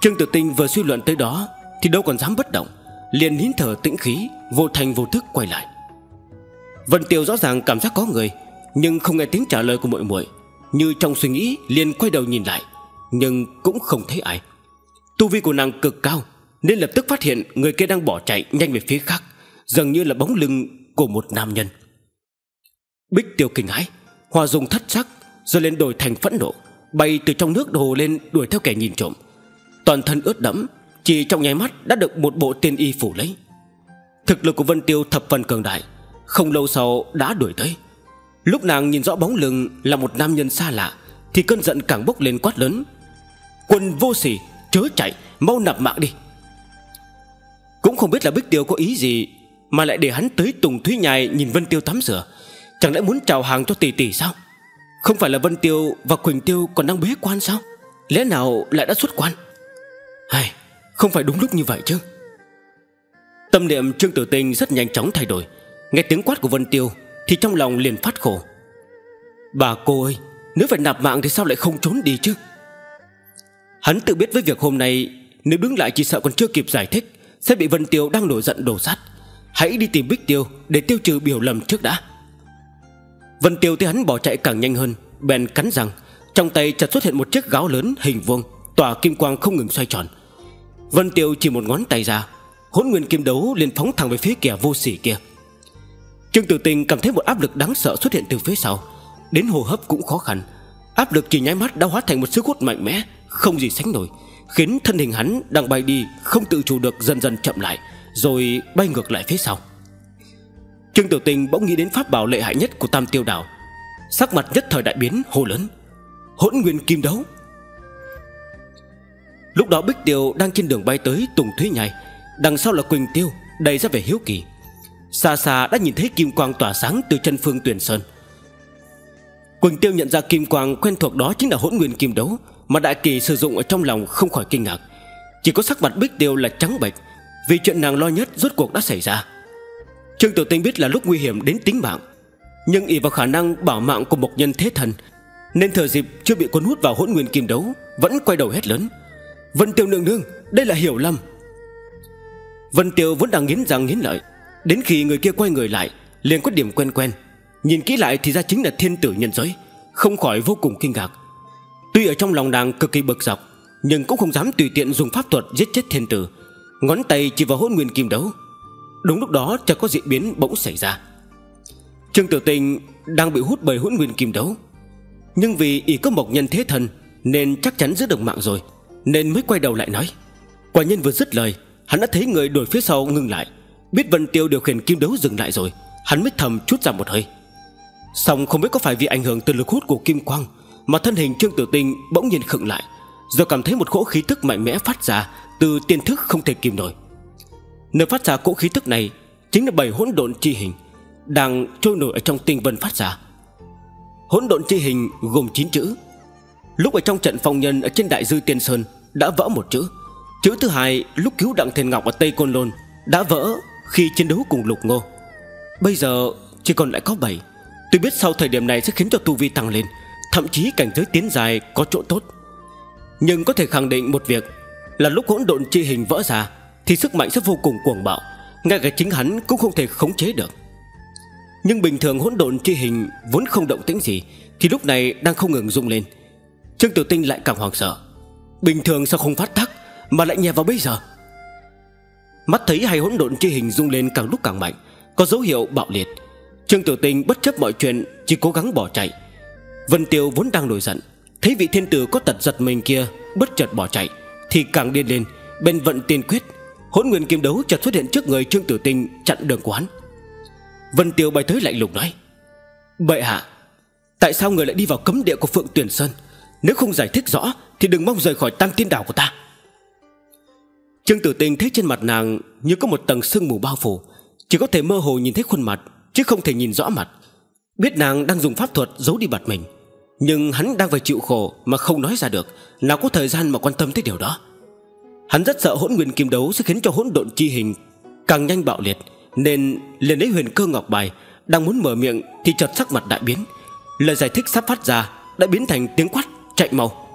Trương Tử Tinh vừa suy luận tới đó thì đâu còn dám bất động, liền nín thở tĩnh khí, vô thành vô thức quay lại. Vân Tiêu rõ ràng cảm giác có người, nhưng không nghe tiếng trả lời của muội muội, như trong suy nghĩ liền quay đầu nhìn lại, nhưng cũng không thấy ai. Tu vi của nàng cực cao nên lập tức phát hiện người kia đang bỏ chạy nhanh về phía khác, dường như là bóng lưng của một nam nhân. Bích Tiêu kinh hãi, hòa dùng thất sắc, rồi lên đổi thành phẫn nộ, bay từ trong nước hồ lên đuổi theo kẻ nhìn trộm. Toàn thân ướt đẫm, chỉ trong nháy mắt đã được một bộ tiên y phủ lấy. Thực lực của Vân Tiêu thập phần cường đại, không lâu sau đã đuổi tới. Lúc nàng nhìn rõ bóng lưng là một nam nhân xa lạ thì cơn giận càng bốc lên, quát lớn, quân vô sỉ, chớ chạy, mau nạp mạng đi. Cũng không biết là Bích Tiêu có ý gì mà lại để hắn tới Tùng Thúy Nhai nhìn Vân Tiêu tắm rửa, chẳng lẽ muốn chào hàng cho tỷ tỷ sao? Không phải là Vân Tiêu và Quỳnh Tiêu còn đang bế quan sao? Lẽ nào lại đã xuất quan? Hay không phải đúng lúc như vậy chứ? Tâm niệm Trương Tử Tinh rất nhanh chóng thay đổi, nghe tiếng quát của Vân Tiêu thì trong lòng liền phát khổ. Bà cô ơi, nếu phải nạp mạng thì sao lại không trốn đi chứ? Hắn tự biết với việc hôm nay nếu đứng lại chỉ sợ còn chưa kịp giải thích sẽ bị Vân Tiêu đang nổi giận đổ sát. Hãy đi tìm Bích Tiêu để tiêu trừ biểu lầm trước đã. Vân Tiêu thấy hắn bỏ chạy càng nhanh hơn bèn cắn răng, trong tay chợt xuất hiện một chiếc gáo lớn hình vuông, tỏa kim quang không ngừng xoay tròn. Vân Tiêu chỉ một ngón tay ra, Hỗn Nguyên Kim Đấu liền phóng thẳng về phía kẻ vô sỉ kia. Trương Tử Tinh cảm thấy một áp lực đáng sợ xuất hiện từ phía sau, đến hô hấp cũng khó khăn. Áp lực chỉ nháy mắt đã hóa thành một sức hút mạnh mẽ không gì sánh nổi, khiến thân hình hắn đang bay đi không tự chủ được dần dần chậm lại, rồi bay ngược lại phía sau. Trương Tử Tinh bỗng nghĩ đến pháp bảo lợi hại nhất của Tam Tiêu Đảo, sắc mặt nhất thời đại biến, hô lớn: Hỗn Nguyên Kim Đấu! Lúc đó Bích Tiêu đang trên đường bay tới Tùng Thúy Nhai, đằng sau là Quỳnh Tiêu đầy ra vẻ hiếu kỳ. Xa xa đã nhìn thấy kim quang tỏa sáng từ chân Phượng Tuyền Sơn. Quỳnh Tiêu nhận ra kim quang quen thuộc đó chính là Hỗn Nguyên Kim Đấu mà Đại Kỳ sử dụng, ở trong lòng không khỏi kinh ngạc. Chỉ có sắc mặt Bích Tiêu là trắng bệch, vì chuyện nàng lo nhất rốt cuộc đã xảy ra. Trương Tử Tinh biết là lúc nguy hiểm đến tính mạng, nhưng ỷ vào khả năng bảo mạng của một nhân thế thần, nên thừa dịp chưa bị cuốn hút vào Hỗn Nguyên Kim Đấu, vẫn quay đầu hét lớn: Vân Tiêu nương nương, đây là hiểu lầm! Vân Tiêu vẫn đang nghiến răng nghiến lợi, đến khi người kia quay người lại liền có điểm quen quen, nhìn kỹ lại thì ra chính là thiên tử nhân giới, không khỏi vô cùng kinh ngạc. Tuy ở trong lòng nàng cực kỳ bực dọc, nhưng cũng không dám tùy tiện dùng pháp thuật giết chết thiên tử, ngón tay chỉ vào Hỗn Nguyên Kim Đấu. Đúng lúc đó chợt có dị biến bỗng xảy ra. Trương Tử Tinh đang bị hút bởi Hỗn Nguyên Kim Đấu, nhưng vì ỷ có Mộc Nhân Thế Thần nên chắc chắn giữ được mạng rồi, nên mới quay đầu lại nói. Quả nhân vừa dứt lời, hắn đã thấy người đuổi phía sau ngừng lại, biết Vân Tiêu điều khiển kim đấu dừng lại rồi, hắn mới thầm chút ra một hơi. Song không biết có phải vì ảnh hưởng từ lực hút của kim quang mà thân hình Trương Tử Tinh bỗng nhiên khựng lại, rồi cảm thấy một cỗ khí tức mạnh mẽ phát ra từ tiên thức không thể kìm nổi. Nơi phát ra cỗ khí tức này chính là bảy Hỗn Độn Chi Hình đang trôi nổi ở trong tinh vân phát ra. Hỗn Độn Chi Hình gồm chín chữ. Lúc ở trong trận phong nhân ở trên Đại Dư Tiên Sơn đã vỡ một chữ. Chữ thứ hai lúc cứu Đặng Thiền Ngọc ở Tây Côn Lôn đã vỡ khi chiến đấu cùng Lục Ngô. Bây giờ chỉ còn lại có bảy. Tôi biết sau thời điểm này sẽ khiến cho tu vi tăng lên, thậm chí cảnh giới tiến dài có chỗ tốt. Nhưng có thể khẳng định một việc là lúc Hỗn Độn Chi Hình vỡ ra thì sức mạnh sẽ vô cùng cuồng bạo, ngay cả chính hắn cũng không thể khống chế được. Nhưng bình thường Hỗn Độn Chi Hình vốn không động tĩnh gì, thì lúc này đang không ngừng rung lên. Trương Tử Tinh lại càng hoảng sợ, bình thường sao không phát tác mà lại nhè vào bây giờ. Mắt thấy hai Hỗn Độn Chi Hình rung lên càng lúc càng mạnh, có dấu hiệu bạo liệt. Trương Tử Tinh bất chấp mọi chuyện, chỉ cố gắng bỏ chạy. Vân Tiêu vốn đang nổi giận, thấy vị thiên tử có tật giật mình kia bất chợt bỏ chạy thì càng điên lên, bên vận tiên quyết, Hỗn Nguyên Kim Đấu chợt xuất hiện trước người Trương Tử Tinh, chặn đường của hắn. Vân Tiêu bay tới lạnh lùng nói: Bệ hạ, tại sao người lại đi vào cấm địa của Phượng Tuyền Sơn? Nếu không giải thích rõ thì đừng mong rời khỏi Tam Tiên Đảo của ta. Trương Tử Tinh thấy trên mặt nàng như có một tầng sương mù bao phủ, chỉ có thể mơ hồ nhìn thấy khuôn mặt chứ không thể nhìn rõ mặt. Biết nàng đang dùng pháp thuật giấu đi mặt mình, nhưng hắn đang phải chịu khổ mà không nói ra được, nào có thời gian mà quan tâm tới điều đó. Hắn rất sợ Hỗn Nguyên Kim Đấu sẽ khiến cho Hỗn Độn Chi Hình càng nhanh bạo liệt, nên liền lấy Huyền Cơ Ngọc Bài, đang muốn mở miệng thì chợt sắc mặt đại biến, lời giải thích sắp phát ra đã biến thành tiếng quát: Chạy mau!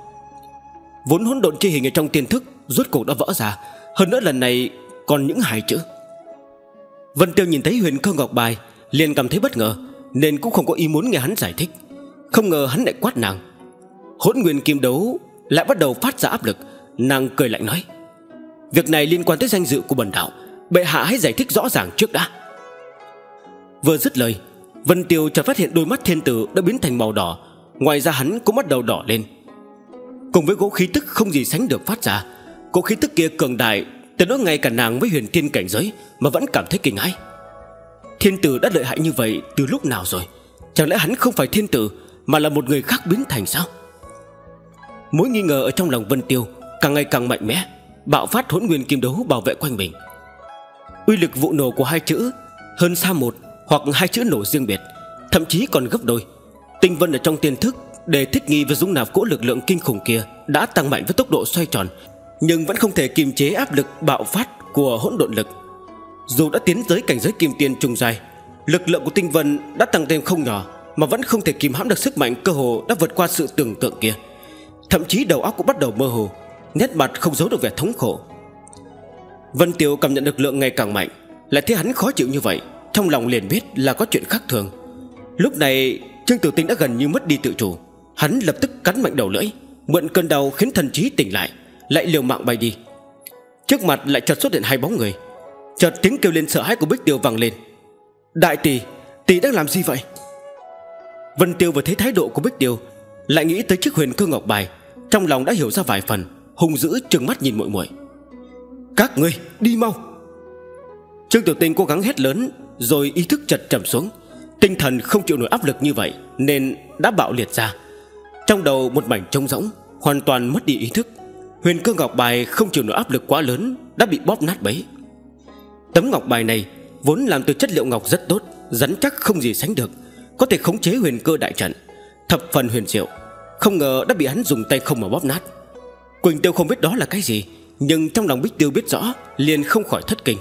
Vốn Hỗn Độn Chi Hình ở trong tiên thức rốt cuộc đã vỡ ra, hơn nữa lần này còn những hài chữ. Vân Tiêu nhìn thấy Huyền Cơ Ngọc Bài liền cảm thấy bất ngờ, nên cũng không có ý muốn nghe hắn giải thích. Không ngờ hắn lại quát nàng. Hỗn Nguyên Kim Đấu lại bắt đầu phát ra áp lực. Nàng cười lạnh nói: Việc này liên quan tới danh dự của bần đạo, bệ hạ hãy giải thích rõ ràng trước đã. Vừa dứt lời, Vân Tiêu chợt phát hiện đôi mắt thiên tử đã biến thành màu đỏ, ngoài ra hắn cũng bắt đầu đỏ lên. Cùng với cỗ khí tức không gì sánh được phát ra, cỗ khí tức kia cường đại tới nỗi ngay cả nàng với huyền thiên cảnh giới mà vẫn cảm thấy kinh hãi. Thiên tử đã lợi hại như vậy từ lúc nào rồi? Chẳng lẽ hắn không phải thiên tử mà là một người khác biến thành sao? Mối nghi ngờ ở trong lòng Vân Tiêu càng ngày càng mạnh mẽ, bạo phát Hỗn Nguyên Kim Đấu bảo vệ quanh mình. Uy lực vụ nổ của hai chữ hơn xa một hoặc hai chữ nổ riêng biệt, thậm chí còn gấp đôi. Tinh vân ở trong tiên thức để thích nghi với dung nạp cỗ lực lượng kinh khủng kia đã tăng mạnh với tốc độ xoay tròn, nhưng vẫn không thể kiềm chế áp lực bạo phát của hỗn độn lực. Dù đã tiến tới cảnh giới kim tiên trung giai, lực lượng của tinh vân đã tăng thêm không nhỏ mà vẫn không thể kìm hãm được sức mạnh cơ hồ đã vượt qua sự tưởng tượng kia. Thậm chí đầu óc cũng bắt đầu mơ hồ, nét mặt không giấu được vẻ thống khổ. Vân Tiêu cảm nhận lực lượng ngày càng mạnh, lại thấy hắn khó chịu như vậy, trong lòng liền biết là có chuyện khác thường. Lúc này Trương Tử Tinh đã gần như mất đi tự chủ, Hắn lập tức cắn mạnh đầu lưỡi, mượn cơn đau khiến thần trí tỉnh lại, lại liều mạng bay đi. Trước mặt lại chợt xuất hiện hai bóng người. Chợt tiếng kêu lên sợ hãi của Bích Tiêu vang lên. Đại tỷ, tỷ đang làm gì vậy? Vân Tiêu vừa thấy thái độ của Bích Tiêu, lại nghĩ tới chiếc huyền cơ ngọc bài, trong lòng đã hiểu ra vài phần, hung dữ trừng mắt nhìn muội muội. Các ngươi đi mau! Trương Tử Tinh cố gắng hét lớn, rồi ý thức chợt trầm xuống, tinh thần không chịu nổi áp lực như vậy nên đã bạo liệt ra. Trong đầu một mảnh trống rỗng, hoàn toàn mất đi ý thức. Huyền cơ ngọc bài không chịu nổi áp lực quá lớn, đã bị bóp nát bấy. Tấm ngọc bài này vốn làm từ chất liệu ngọc rất tốt, rắn chắc không gì sánh được, có thể khống chế huyền cơ đại trận, thập phần huyền diệu. Không ngờ đã bị hắn dùng tay không mà bóp nát. Quỳnh Tiêu không biết đó là cái gì, nhưng trong lòng Bích Tiêu biết rõ, liền không khỏi thất kinh.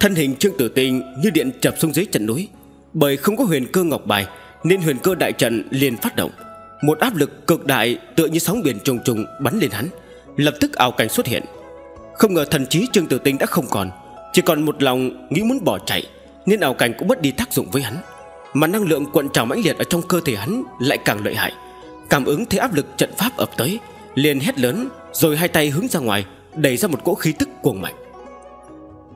Thân hình Trương Tử Tinh như điện chập xuống dưới trận núi. Bởi không có huyền cơ ngọc bài nên huyền cơ đại trận liền phát động. Một áp lực cực đại tựa như sóng biển trùng trùng bắn lên hắn. Lập tức ảo cảnh xuất hiện. Không ngờ thần trí Trương Tử Tinh đã không còn, chỉ còn một lòng nghĩ muốn bỏ chạy, nên ảo cảnh cũng mất đi tác dụng với hắn. Mà năng lượng cuộn trào mãnh liệt ở trong cơ thể hắn lại càng lợi hại. Cảm ứng thấy áp lực trận pháp ập tới, liền hét lớn, rồi hai tay hướng ra ngoài, đẩy ra một cỗ khí tức cuồng mạnh.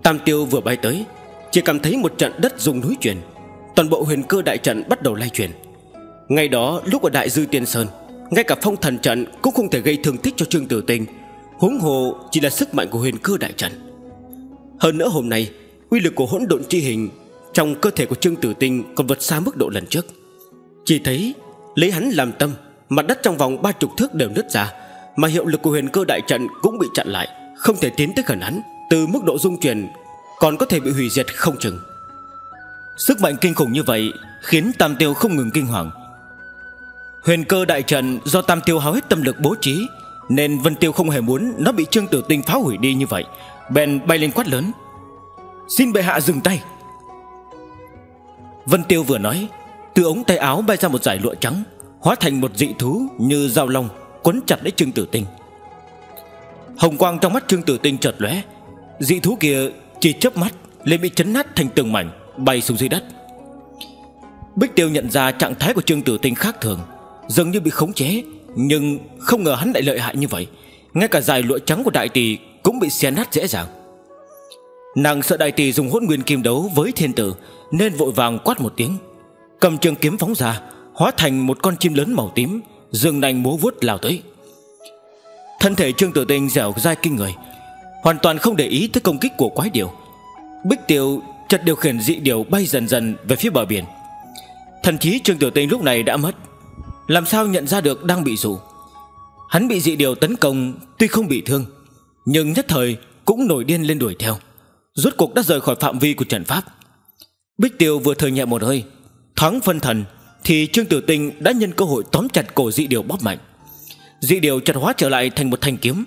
Tam Tiêu vừa bay tới, chỉ cảm thấy một trận đất rung núi chuyển, toàn bộ huyền cơ đại trận bắt đầu lay chuyển. Ngay đó lúc ở Đại Dư Tiên Sơn, ngay cả phong thần trận cũng không thể gây thương tích cho Trương Tử Tinh, huống hồ chỉ là sức mạnh của huyền cơ đại trận. Hơn nữa hôm nay uy lực của hỗn độn chi hình trong cơ thể của Trương Tử Tinh còn vượt xa mức độ lần trước. Chỉ thấy lấy hắn làm tâm, mặt đất trong vòng ba chục thước đều nứt ra, mà hiệu lực của huyền cơ đại trận cũng bị chặn lại, không thể tiến tới gần hắn. Từ mức độ dung chuyển còn có thể bị hủy diệt không chừng. Sức mạnh kinh khủng như vậy khiến Tam Tiêu không ngừng kinh hoàng. Huyền cơ đại trận do Tam Tiêu hao hết tâm lực bố trí, nên Vân Tiêu không hề muốn nó bị Trương Tử Tinh phá hủy đi như vậy, bèn bay lên quát lớn: Xin bệ hạ dừng tay! Vân Tiêu vừa nói, từ ống tay áo bay ra một dải lụa trắng, hóa thành một dị thú như dao long quấn chặt lấy Trương Tử Tinh. Hồng quang trong mắt Trương Tử Tinh chợt lóe, dị thú kia chỉ chớp mắt liền bị chấn nát thành từng mảnh, bay xuống dưới đất. Bích Tiêu nhận ra trạng thái của Trương Tử Tinh khác thường, dường như bị khống chế, nhưng không ngờ hắn lại lợi hại như vậy, ngay cả dải lụa trắng của đại tỷ cũng bị xé nát dễ dàng. Nàng sợ đại tỷ dùng hỗn nguyên kim đấu với thiên tử, nên vội vàng quát một tiếng, cầm trường kiếm phóng ra, hóa thành một con chim lớn màu tím, dương nanh múa vuốt lao tới. Thân thể Trương Tử Tinh dẻo dai kinh người, hoàn toàn không để ý tới công kích của quái điểu. Bích Tiêu chợt điều khiển dị điểu bay dần dần về phía bờ biển. Thần trí Trương Tử Tinh lúc này đã mất, làm sao nhận ra được đang bị dụ. Hắn bị dị điểu tấn công, tuy không bị thương, nhưng nhất thời cũng nổi điên lên đuổi theo, rốt cuộc đã rời khỏi phạm vi của trận pháp. Bích Tiêu vừa thở nhẹ một hơi, thoáng phân thần thì Trương Tử Tinh đã nhân cơ hội tóm chặt cổ dị điểu bóp mạnh. Dị điểu chặt hóa trở lại thành một thanh kiếm.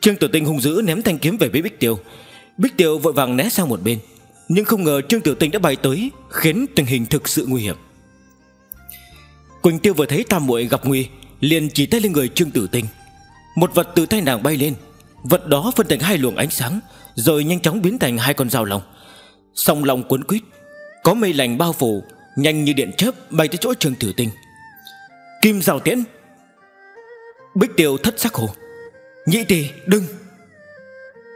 Trương Tử Tinh hung dữ ném thanh kiếm về phía Bích Tiêu. Bích Tiêu vội vàng né sang một bên, nhưng không ngờ Trương Tử Tinh đã bay tới, khiến tình hình thực sự nguy hiểm. Quỳnh Tiêu vừa thấy tam muội gặp nguy, liền chỉ tay lên người Trương Tử Tinh. Một vật từ tay nàng bay lên, vật đó phân thành hai luồng ánh sáng, rồi nhanh chóng biến thành hai con dao long. Song long cuốn quýt, có mây lành bao phủ, nhanh như điện chớp bay tới chỗ Trương Tử Tinh. Kim dao tiễn! Bích Tiêu thất sắc hồ: Nhị tỷ đừng!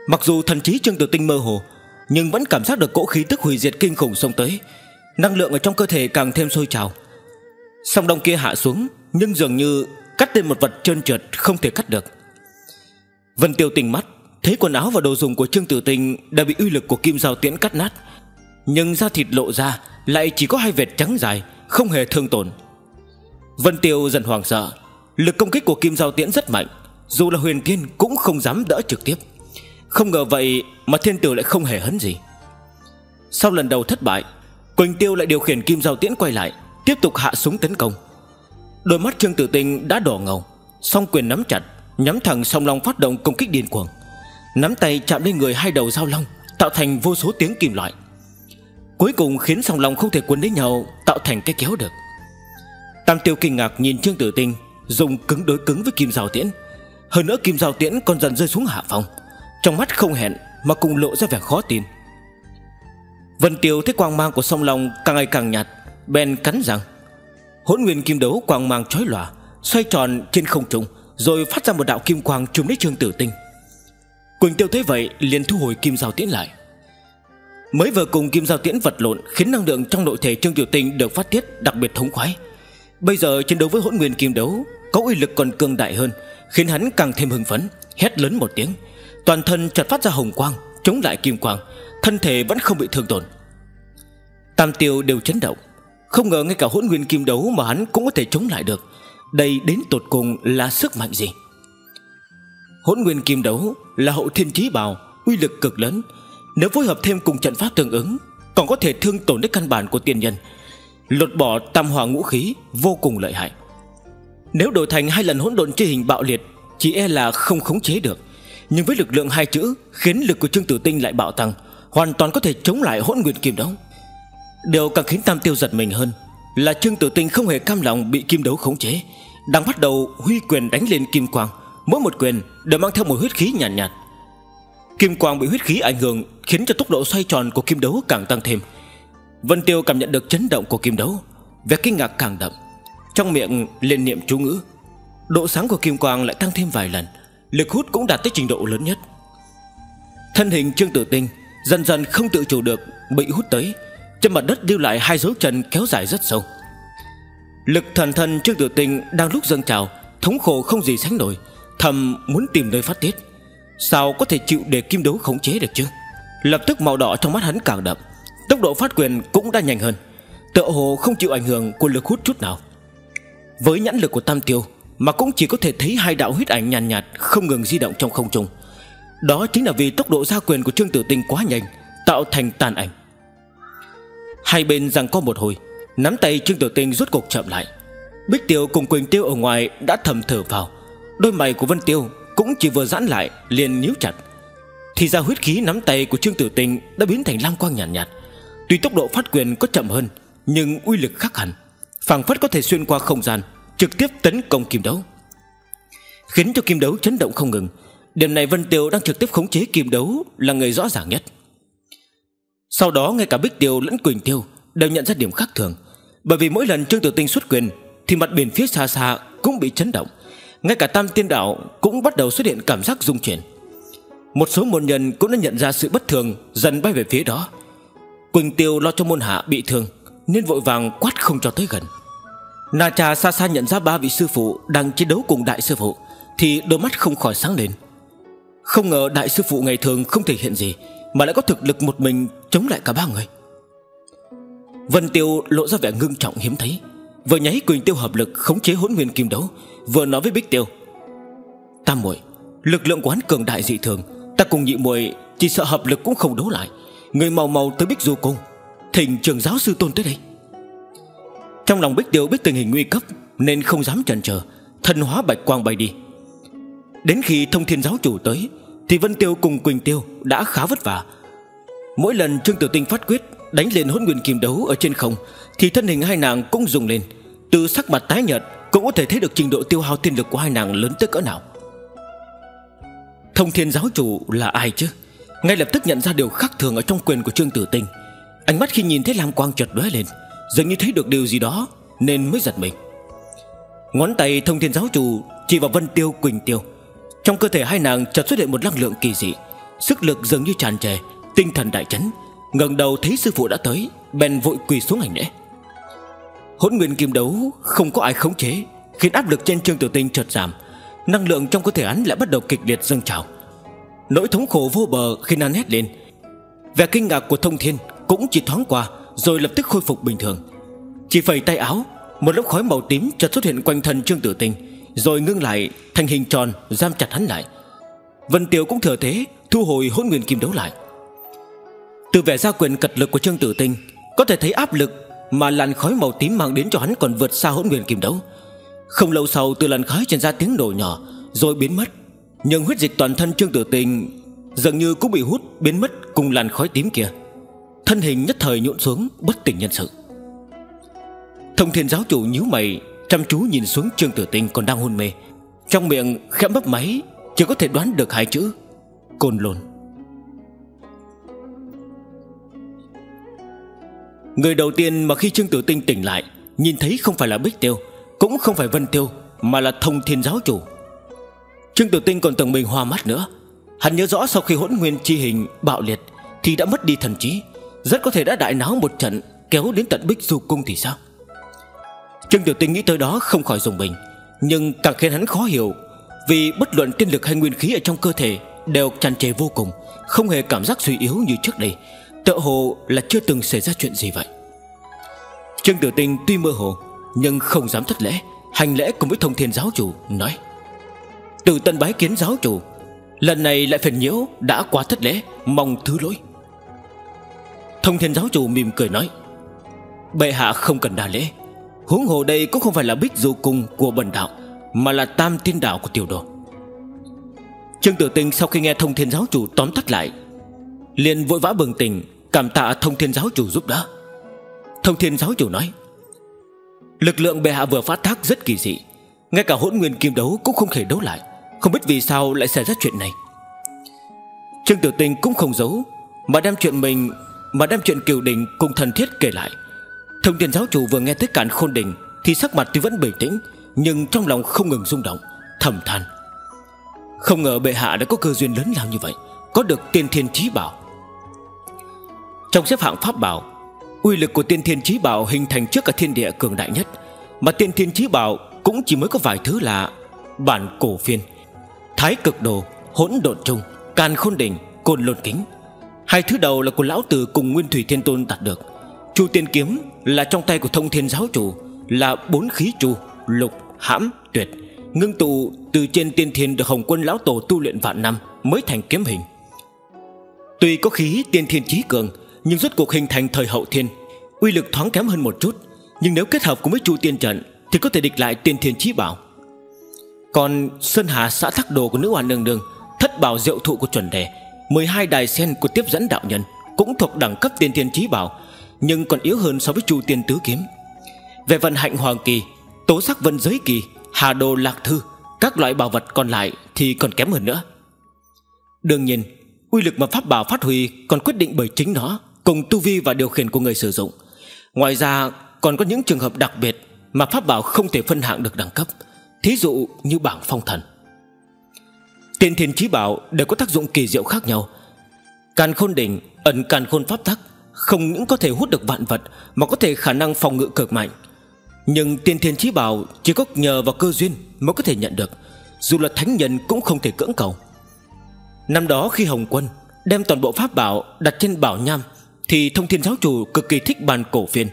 Mặc dù thần trí Trương Tử Tinh mơ hồ, nhưng vẫn cảm giác được cỗ khí tức hủy diệt kinh khủng xông tới, năng lượng ở trong cơ thể càng thêm sôi trào. Song long kia hạ xuống, nhưng dường như cắt lên một vật trơn trượt không thể cắt được. Vân Tiêu tỉnh mắt, thấy quần áo và đồ dùng của Trương Tử Tinh đã bị uy lực của kim dao tiễn cắt nát, nhưng da thịt lộ ra lại chỉ có hai vệt trắng dài, không hề thương tổn. Vân Tiêu dần hoảng sợ, lực công kích của kim dao tiễn rất mạnh, dù là huyền tiên cũng không dám đỡ trực tiếp. Không ngờ vậy mà thiên tử lại không hề hấn gì. Sau lần đầu thất bại, Quỳnh Tiêu lại điều khiển kim dao tiễn quay lại, tiếp tục hạ súng tấn công. Đôi mắt Trương Tử Tinh đã đỏ ngầu, song quyền nắm chặt, nhắm thẳng song long phát động công kích điên cuồng. Nắm tay chạm lên người hai đầu dao long, tạo thành vô số tiếng kim loại, cuối cùng khiến song long không thể quấn lấy nhau, tạo thành cái kéo được. Tam Tiêu kinh ngạc nhìn Trương Tử Tinh dùng cứng đối cứng với kim dao tiễn, hơn nữa kim dao tiễn còn dần rơi xuống hạ phòng, trong mắt không hẹn mà cùng lộ ra vẻ khó tin. Vân Tiêu thấy quang mang của song long càng ngày càng nhạt, bèn cắn răng: Hỗn Nguyên Kim Đấu quang mang chói lòa, xoay tròn trên không trung, rồi phát ra một đạo kim quang trùm lấy Trương Tử Tinh. Quỳnh Tiêu thấy vậy liền thu hồi kim giao tiễn lại. Mới vừa cùng kim giao tiễn vật lộn khiến năng lượng trong nội thể Trương Tử Tinh được phát tiết đặc biệt thống khoái. Bây giờ chiến đấu với Hỗn Nguyên Kim Đấu có uy lực còn cường đại hơn, khiến hắn càng thêm hưng phấn, hét lớn một tiếng, toàn thân chợt phát ra hồng quang chống lại kim quang, thân thể vẫn không bị thương tổn. Tam Tiêu đều chấn động, không ngờ ngay cả Hỗn Nguyên Kim Đấu mà hắn cũng có thể chống lại được, đây đến tột cùng là sức mạnh gì? Hỗn Nguyên Kim Đấu là hậu thiên chí bảo, uy lực cực lớn, nếu phối hợp thêm cùng trận pháp tương ứng, còn có thể thương tổn đến căn bản của tiên nhân, lột bỏ tam hòa ngũ khí vô cùng lợi hại. Nếu đổi thành hai lần hỗn độn chi hình bạo liệt, chỉ e là không khống chế được, nhưng với lực lượng hai chữ khiến lực của Trương Tử Tinh lại bạo tăng, hoàn toàn có thể chống lại Hỗn Nguyên Kim Đấu. Điều càng khiến Tam Tiêu giật mình hơn là Trương Tử Tinh không hề cam lòng bị kim đấu khống chế, đang bắt đầu huy quyền đánh lên kim quang, mỗi một quyền đều mang theo một huyết khí nhàn nhạt, nhạt. Kim quang bị huyết khí ảnh hưởng khiến cho tốc độ xoay tròn của kim đấu càng tăng thêm. Vân Tiêu cảm nhận được chấn động của kim đấu, vẻ kinh ngạc càng đậm, trong miệng liền niệm chú ngữ. Độ sáng của kim quang lại tăng thêm vài lần, lực hút cũng đạt tới trình độ lớn nhất. Thân hình Trương Tử Tinh dần dần không tự chủ được bị hút tới, trên mặt đất lưu lại hai dấu chân kéo dài rất sâu. Lực thần thân Trương Tử Tinh đang lúc dâng trào, thống khổ không gì sánh nổi, thầm muốn tìm nơi phát tiết. Sao có thể chịu để kim đấu khống chế được chứ? Lập tức màu đỏ trong mắt hắn càng đậm, tốc độ phát quyền cũng đã nhanh hơn, tựa hồ không chịu ảnh hưởng của lực hút chút nào. Với nhãn lực của Tam Tiêu mà cũng chỉ có thể thấy hai đạo huyết ảnh nhàn nhạt, nhạt không ngừng di động trong không trung. Đó chính là vì tốc độ ra quyền của Trương Tử Tinh quá nhanh, tạo thành tàn ảnh. Hai bên giằng co một hồi, nắm tay Trương Tử Tinh rút cục chậm lại. Bích Tiêu cùng Quỳnh Tiêu ở ngoài đã thầm thở vào, đôi mày của Vân Tiêu cũng chỉ vừa giãn lại liền nhíu chặt. Thì ra huyết khí nắm tay của Trương Tử Tinh đã biến thành lam quang nhàn nhạt, nhạt. Tuy tốc độ phát quyền có chậm hơn, nhưng uy lực khác hẳn, phảng phất có thể xuyên qua không gian, trực tiếp tấn công kim đấu, khiến cho kim đấu chấn động không ngừng. Điểm này Vân Tiêu đang trực tiếp khống chế kim đấu là người rõ ràng nhất. Sau đó ngay cả Bích Tiêu lẫn Quỳnh Tiêu đều nhận ra điểm khác thường, bởi vì mỗi lần Trương Tử Tinh xuất quyền thì mặt biển phía xa xa cũng bị chấn động, ngay cả Tam Tiên Đảo cũng bắt đầu xuất hiện cảm giác rung chuyển. Một số môn nhân cũng đã nhận ra sự bất thường, dần bay về phía đó. Quỳnh Tiêu lo cho môn hạ bị thương nên vội vàng quát không cho tới gần. Na Cha xa xa nhận ra ba vị sư phụ đang chiến đấu cùng đại sư phụ thì đôi mắt không khỏi sáng lên. Không ngờ đại sư phụ ngày thường không thể hiện gì mà lại có thực lực một mình chống lại cả ba người. Vân Tiêu lộ ra vẻ ngưng trọng hiếm thấy, vừa nháy Quỳnh Tiêu hợp lực khống chế Hỗn Nguyên Kim Đấu, vừa nói với Bích Tiêu: Tam muội, lực lượng của hắn cường đại dị thường, ta cùng nhị muội chỉ sợ hợp lực cũng không đấu lại. Người mau mau tới Bích Du Cung, thỉnh trưởng giáo sư tôn tới đây. Trong lòng Bích Tiêu biết tình hình nguy cấp nên không dám chần chờ, thân hóa bạch quang bay đi. Đến khi Thông Thiên giáo chủ tới thì Vân Tiêu cùng Quỳnh Tiêu đã khá vất vả. Mỗi lần Trương Tử Tinh phát quyết đánh lên Hỗn Nguyên Kim Đấu ở trên không thì thân hình hai nàng cũng rung lên, từ sắc mặt tái nhợt cũng có thể thấy được trình độ tiêu hao tiên lực của hai nàng lớn tới cỡ nào. Thông Thiên giáo chủ là ai chứ? Ngay lập tức nhận ra điều khác thường ở trong quyền của Trương Tử Tinh, ánh mắt khi nhìn thấy lam quang chợt lóe lên, dường như thấy được điều gì đó nên mới giật mình. Ngón tay Thông Thiên giáo chủ chỉ vào Vân Tiêu, Quỳnh Tiêu, trong cơ thể hai nàng chợt xuất hiện một năng lượng kỳ dị, sức lực dường như tràn trề, tinh thần đại chấn. Ngẩng đầu thấy sư phụ đã tới, bèn vội quỳ xuống hành lễ. Hỗn Nguyên Kim Đấu không có ai khống chế, khiến áp lực trên Trương Tử Tinh chợt giảm, năng lượng trong cơ thể hắn lại bắt đầu kịch liệt dâng trào. Nỗi thống khổ vô bờ khi hắn hét lên. Vẻ kinh ngạc của Thông Thiên cũng chỉ thoáng qua rồi lập tức khôi phục bình thường. Chỉ phẩy tay áo, một lớp khói màu tím chợt xuất hiện quanh thân Trương Tử Tinh, rồi ngưng lại thành hình tròn giam chặt hắn lại. Vân Tiêu cũng thừa thế thu hồi Hỗn Nguyên Kim Đấu lại. Từ vẻ ra quyền cật lực của Trương Tử Tinh có thể thấy áp lực mà làn khói màu tím mang đến cho hắn còn vượt xa Hỗn Nguyên Kim Đấu. Không lâu sau từ làn khói truyền ra tiếng nổ nhỏ rồi biến mất, nhưng huyết dịch toàn thân Trương Tử Tinh dường như cũng bị hút biến mất cùng làn khói tím kia, thân hình nhất thời nhũn xuống bất tỉnh nhân sự. Thông Thiên giáo chủ nhíu mày chăm chú nhìn xuống Trương Tử Tinh còn đang hôn mê, trong miệng khẽ mấp máy, chỉ có thể đoán được hai chữ Côn Lôn. Người đầu tiên mà khi Trương Tử Tinh tỉnh lại nhìn thấy không phải là Bích Tiêu, cũng không phải Vân Tiêu, mà là Thông Thiên Giáo Chủ. Trương Tử Tinh còn tưởng mình hoa mắt nữa. Hắn nhớ rõ sau khi Hỗn Nguyên Chi Hình bạo liệt thì đã mất đi thần trí, rất có thể đã đại náo một trận, kéo đến tận Bích Du Cung thì sao? Trương Tử Tinh nghĩ tới đó không khỏi dùng mình, nhưng càng khiến hắn khó hiểu, vì bất luận tiên lực hay nguyên khí ở trong cơ thể đều tràn trề vô cùng, không hề cảm giác suy yếu như trước đây, tựa hồ là chưa từng xảy ra chuyện gì vậy. Trương Tử Tinh tuy mơ hồ nhưng không dám thất lễ, hành lễ cùng với Thông Thiên Giáo Chủ, nói: Tử Tinh bái kiến Giáo Chủ, lần này lại phiền nhiễu, đã quá thất lễ, mong thứ lỗi. Thông Thiên Giáo Chủ mỉm cười nói: Bệ hạ không cần đa lễ, huống hồ đây cũng không phải là Bích Du Cung của bần đạo, mà là Tam Tiên Đảo của tiểu đồ. Trương Tử Tinh sau khi nghe Thông Thiên Giáo Chủ tóm tắt lại, liền vội vã bừng tỉnh, cảm tạ Thông Thiên Giáo Chủ giúp đỡ. Thông Thiên Giáo Chủ nói: Lực lượng bệ hạ vừa phát tác rất kỳ dị, ngay cả Hỗn Nguyên Kim Đấu cũng không thể đấu lại, không biết vì sao lại xảy ra chuyện này. Trương Tử Tinh cũng không giấu mà đem chuyện mình mà đem chuyện Kiều Đình cùng thần thiết kể lại. Thông Thiên Giáo Chủ vừa nghe tới Càn Khôn Đỉnh thì sắc mặt tuy vẫn bình tĩnh, nhưng trong lòng không ngừng rung động, thầm than: Không ngờ bệ hạ đã có cơ duyên lớn lao như vậy, có được tiên thiên chí bảo. Trong xếp hạng pháp bảo, uy lực của tiên thiên chí bảo hình thành trước cả thiên địa cường đại nhất, mà tiên thiên chí bảo cũng chỉ mới có vài thứ là Bản Cổ Phiên, Thái Cực Đồ, Hỗn Độn Trung, Càn Khôn Đỉnh, Côn Lôn Kính. Hai thứ đầu là của Lão Tử cùng Nguyên Thủy Thiên Tôn đạt được. Chu Tiên Kiếm là trong tay của Thông Thiên Giáo Chủ, là bốn khí chu, lục, hãm, tuyệt, ngưng tụ từ trên tiên thiên được Hồng Quân Lão Tổ tu luyện vạn năm mới thành kiếm hình. Tuy có khí tiên thiên chí cường, nhưng rốt cuộc hình thành thời hậu thiên, uy lực thoáng kém hơn một chút, nhưng nếu kết hợp cùng với Chu Tiên Trận thì có thể địch lại tiên thiên chí bảo. Còn Sơn Hà Xã Thác Đồ của Nữ Hoa Nương Nương, Thất Bảo Diệu Thụ của Chuẩn Đề, mười hai đài sen của Tiếp Dẫn Đạo Nhân cũng thuộc đẳng cấp tiên thiên chí bảo, nhưng còn yếu hơn so với Chu Tiên Tứ Kiếm. Về vận hạnh hoàng kỳ, Tố Sắc Vân Giới Kỳ, Hà Đồ Lạc Thư, các loại bảo vật còn lại thì còn kém hơn nữa. Đương nhiên, uy lực mà pháp bảo phát huy còn quyết định bởi chính nó cùng tu vi và điều khiển của người sử dụng. Ngoài ra còn có những trường hợp đặc biệt mà pháp bảo không thể phân hạng được đẳng cấp, thí dụ như bảng phong thần. Tiên thiên chí bảo đều có tác dụng kỳ diệu khác nhau. Càn Khôn Đỉnh ẩn càn khôn pháp tắc, không những có thể hút được vạn vật mà có thể khả năng phòng ngự cực mạnh. Nhưng tiên thiên chí bảo chỉ có nhờ vào cơ duyên mới có thể nhận được, dù là thánh nhân cũng không thể cưỡng cầu. Năm đó khi Hồng Quân đem toàn bộ pháp bảo đặt trên bảo nham thì Thông Thiên Giáo Chủ cực kỳ thích Bản Cổ Phiên,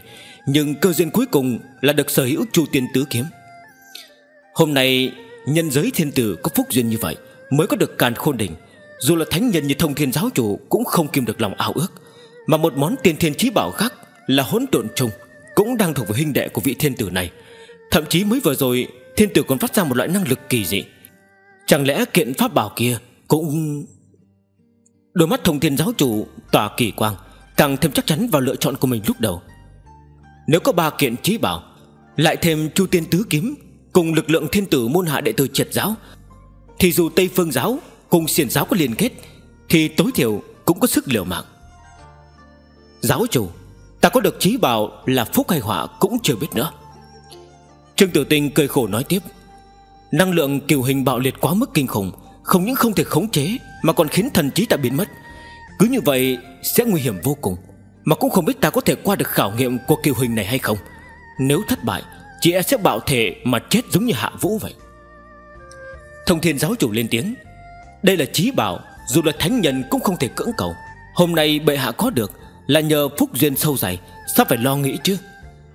nhưng cơ duyên cuối cùng là được sở hữu Chu Tiên Tứ Kiếm. Hôm nay nhân giới thiên tử có phúc duyên như vậy mới có được Càn Khôn Đỉnh, dù là thánh nhân như Thông Thiên Giáo Chủ cũng không kiềm được lòng ao ước. Mà một món tiên thiên chí bảo khác là Hỗn Độn Trùng cũng đang thuộc về huynh đệ của vị thiên tử này. Thậm chí mới vừa rồi thiên tử còn phát ra một loại năng lực kỳ dị. Chẳng lẽ kiện pháp bảo kia cũng... Đôi mắt Thông Thiên Giáo Chủ tỏa kỳ quang, càng thêm chắc chắn vào lựa chọn của mình lúc đầu. Nếu có ba kiện chí bảo, lại thêm Chu Tiên Tứ Kiếm cùng lực lượng thiên tử môn hạ đệ tử Triệt Giáo, thì dù Tây Phương Giáo cùng Xiển Giáo có liên kết thì tối thiểu cũng có sức liều mạng. Giáo chủ, ta có được chí bảo là phúc hay họa cũng chưa biết nữa. Trương Tử Tinh cười khổ nói tiếp: Năng lượng cửu hình bạo liệt quá mức kinh khủng, không những không thể khống chế mà còn khiến thần trí ta biến mất. Cứ như vậy sẽ nguy hiểm vô cùng, mà cũng không biết ta có thể qua được khảo nghiệm của cửu hình này hay không. Nếu thất bại, chị e sẽ bạo thể mà chết giống như Hạ Vũ vậy. Thông Thiên Giáo Chủ lên tiếng: Đây là chí bảo, dù là thánh nhân cũng không thể cưỡng cầu. Hôm nay bệ hạ có được là nhờ phúc duyên sâu dày, sao phải lo nghĩ chứ?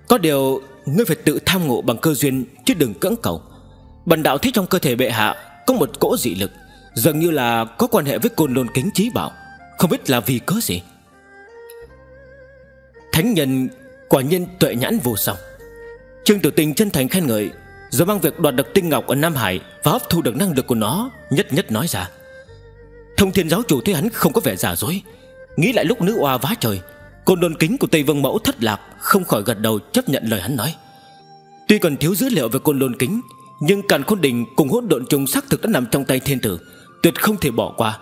Có điều ngươi phải tự tham ngộ bằng cơ duyên, chứ đừng cưỡng cầu. Bần đạo thấy trong cơ thể bệ hạ có một cỗ dị lực, dường như là có quan hệ với Côn Lôn Kính chí bảo, không biết là vì cớ gì. Thánh nhân quả nhiên tuệ nhãn vô song. Trương Tử Tinh chân thành khen ngợi, rồi mang việc đoạt được tinh ngọc ở Nam Hải và hấp thu được năng lực của nó nhất nhất nói ra. Thông Thiên Giáo Chủ thấy hắn không có vẻ giả dối, nghĩ lại lúc nữ oa vá trời, Côn Lôn Kính của Tây Vương Mẫu thất lạc, không khỏi gật đầu chấp nhận lời hắn nói. Tuy còn thiếu dữ liệu về Côn Lôn Kính, nhưng Càn Khôn Đỉnh cùng Hỗn Độn Trùng xác thực đã nằm trong tay thiên tử, tuyệt không thể bỏ qua.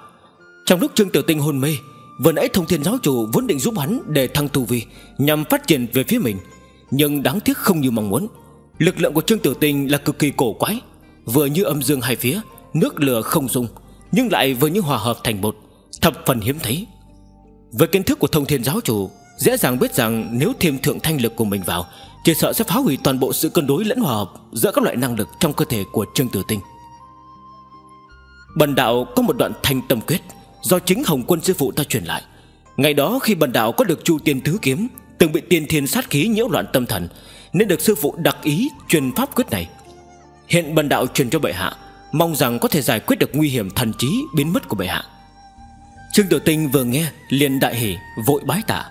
Trong lúc Trương Tử Tinh hôn mê, vừa nãy Thông Thiên Giáo Chủ vốn định giúp hắn để thăng tu vi nhằm phát triển về phía mình, nhưng đáng tiếc không như mong muốn. Lực lượng của Trương Tử Tinh là cực kỳ cổ quái, vừa như âm dương hai phía, nước lửa không dung, nhưng lại vừa như hòa hợp thành một, thập phần hiếm thấy. Với kiến thức của Thông Thiên Giáo Chủ, dễ dàng biết rằng nếu thêm thượng thanh lực của mình vào, chỉ sợ sẽ phá hủy toàn bộ sự cân đối lẫn hòa hợp giữa các loại năng lực trong cơ thể của Trương Tử Tinh. Bần đạo có một đoạn thanh tâm quyết do chính Hồng Quân sư phụ ta truyền lại. Ngày đó khi bần đạo có được Chu Tiên Tứ Kiếm, từng bị tiên thiên sát khí nhiễu loạn tâm thần, nên được sư phụ đặc ý truyền pháp quyết này. Hiện bần đạo truyền cho bệ hạ, mong rằng có thể giải quyết được nguy hiểm thần trí biến mất của bệ hạ. Trương Tử Tinh vừa nghe liền đại hỉ, vội bái tạ.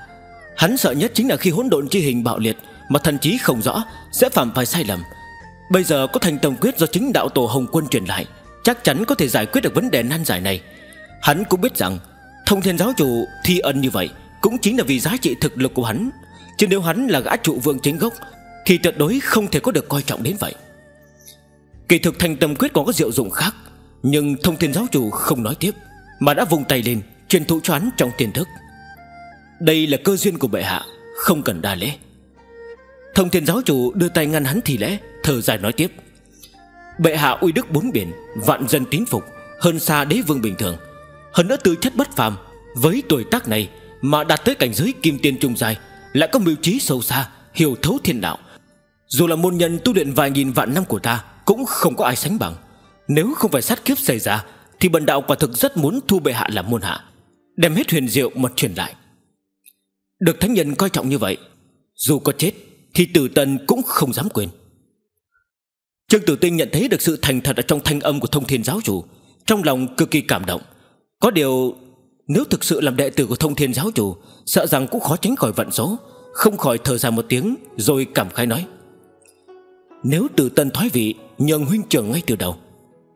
Hắn sợ nhất chính là khi hỗn độn chi hình bạo liệt mà thần trí không rõ sẽ phạm phải sai lầm. Bây giờ có thành tâm quyết do chính đạo tổ Hồng Quân truyền lại, chắc chắn có thể giải quyết được vấn đề nan giải này. Hắn cũng biết rằng Thông Thiên Giáo Chủ thi ân như vậy cũng chính là vì giá trị thực lực của hắn, chứ nếu hắn là gã trụ vương chính gốc thì tuyệt đối không thể có được coi trọng đến vậy. Kỳ thực thành tâm quyết còn có diệu dụng khác, nhưng Thông Thiên Giáo Chủ không nói tiếp, mà đã vùng tay lên truyền thụ cho hắn trong tiềm thức. Đây là cơ duyên của bệ hạ, không cần đa lễ. Thông Thiên Giáo Chủ đưa tay ngăn hắn thì lễ, thở dài nói tiếp: Bệ hạ uy đức bốn biển, vạn dân tín phục, hơn xa đế vương bình thường. Hơn nữa tư chất bất phàm, với tuổi tác này mà đạt tới cảnh giới kim tiên trung giai, lại có mưu trí sâu xa, hiểu thấu thiên đạo, dù là môn nhân tu luyện vài nghìn vạn năm của ta cũng không có ai sánh bằng. Nếu không phải sát kiếp xảy ra thì bần đạo quả thực rất muốn thu bệ hạ làm môn hạ, đem hết huyền diệu mà truyền lại. Được thánh nhân coi trọng như vậy, dù có chết thì tử tần cũng không dám quên. Trương Tử Tinh nhận thấy được sự thành thật ở trong thanh âm của Thông Thiên Giáo Chủ, trong lòng cực kỳ cảm động. Có điều nếu thực sự làm đệ tử của Thông Thiên Giáo Chủ, sợ rằng cũng khó tránh khỏi vận số, không khỏi thở dài một tiếng rồi cảm khái nói: Nếu tử tần thoái vị, nhường huynh trưởng ngay từ đầu,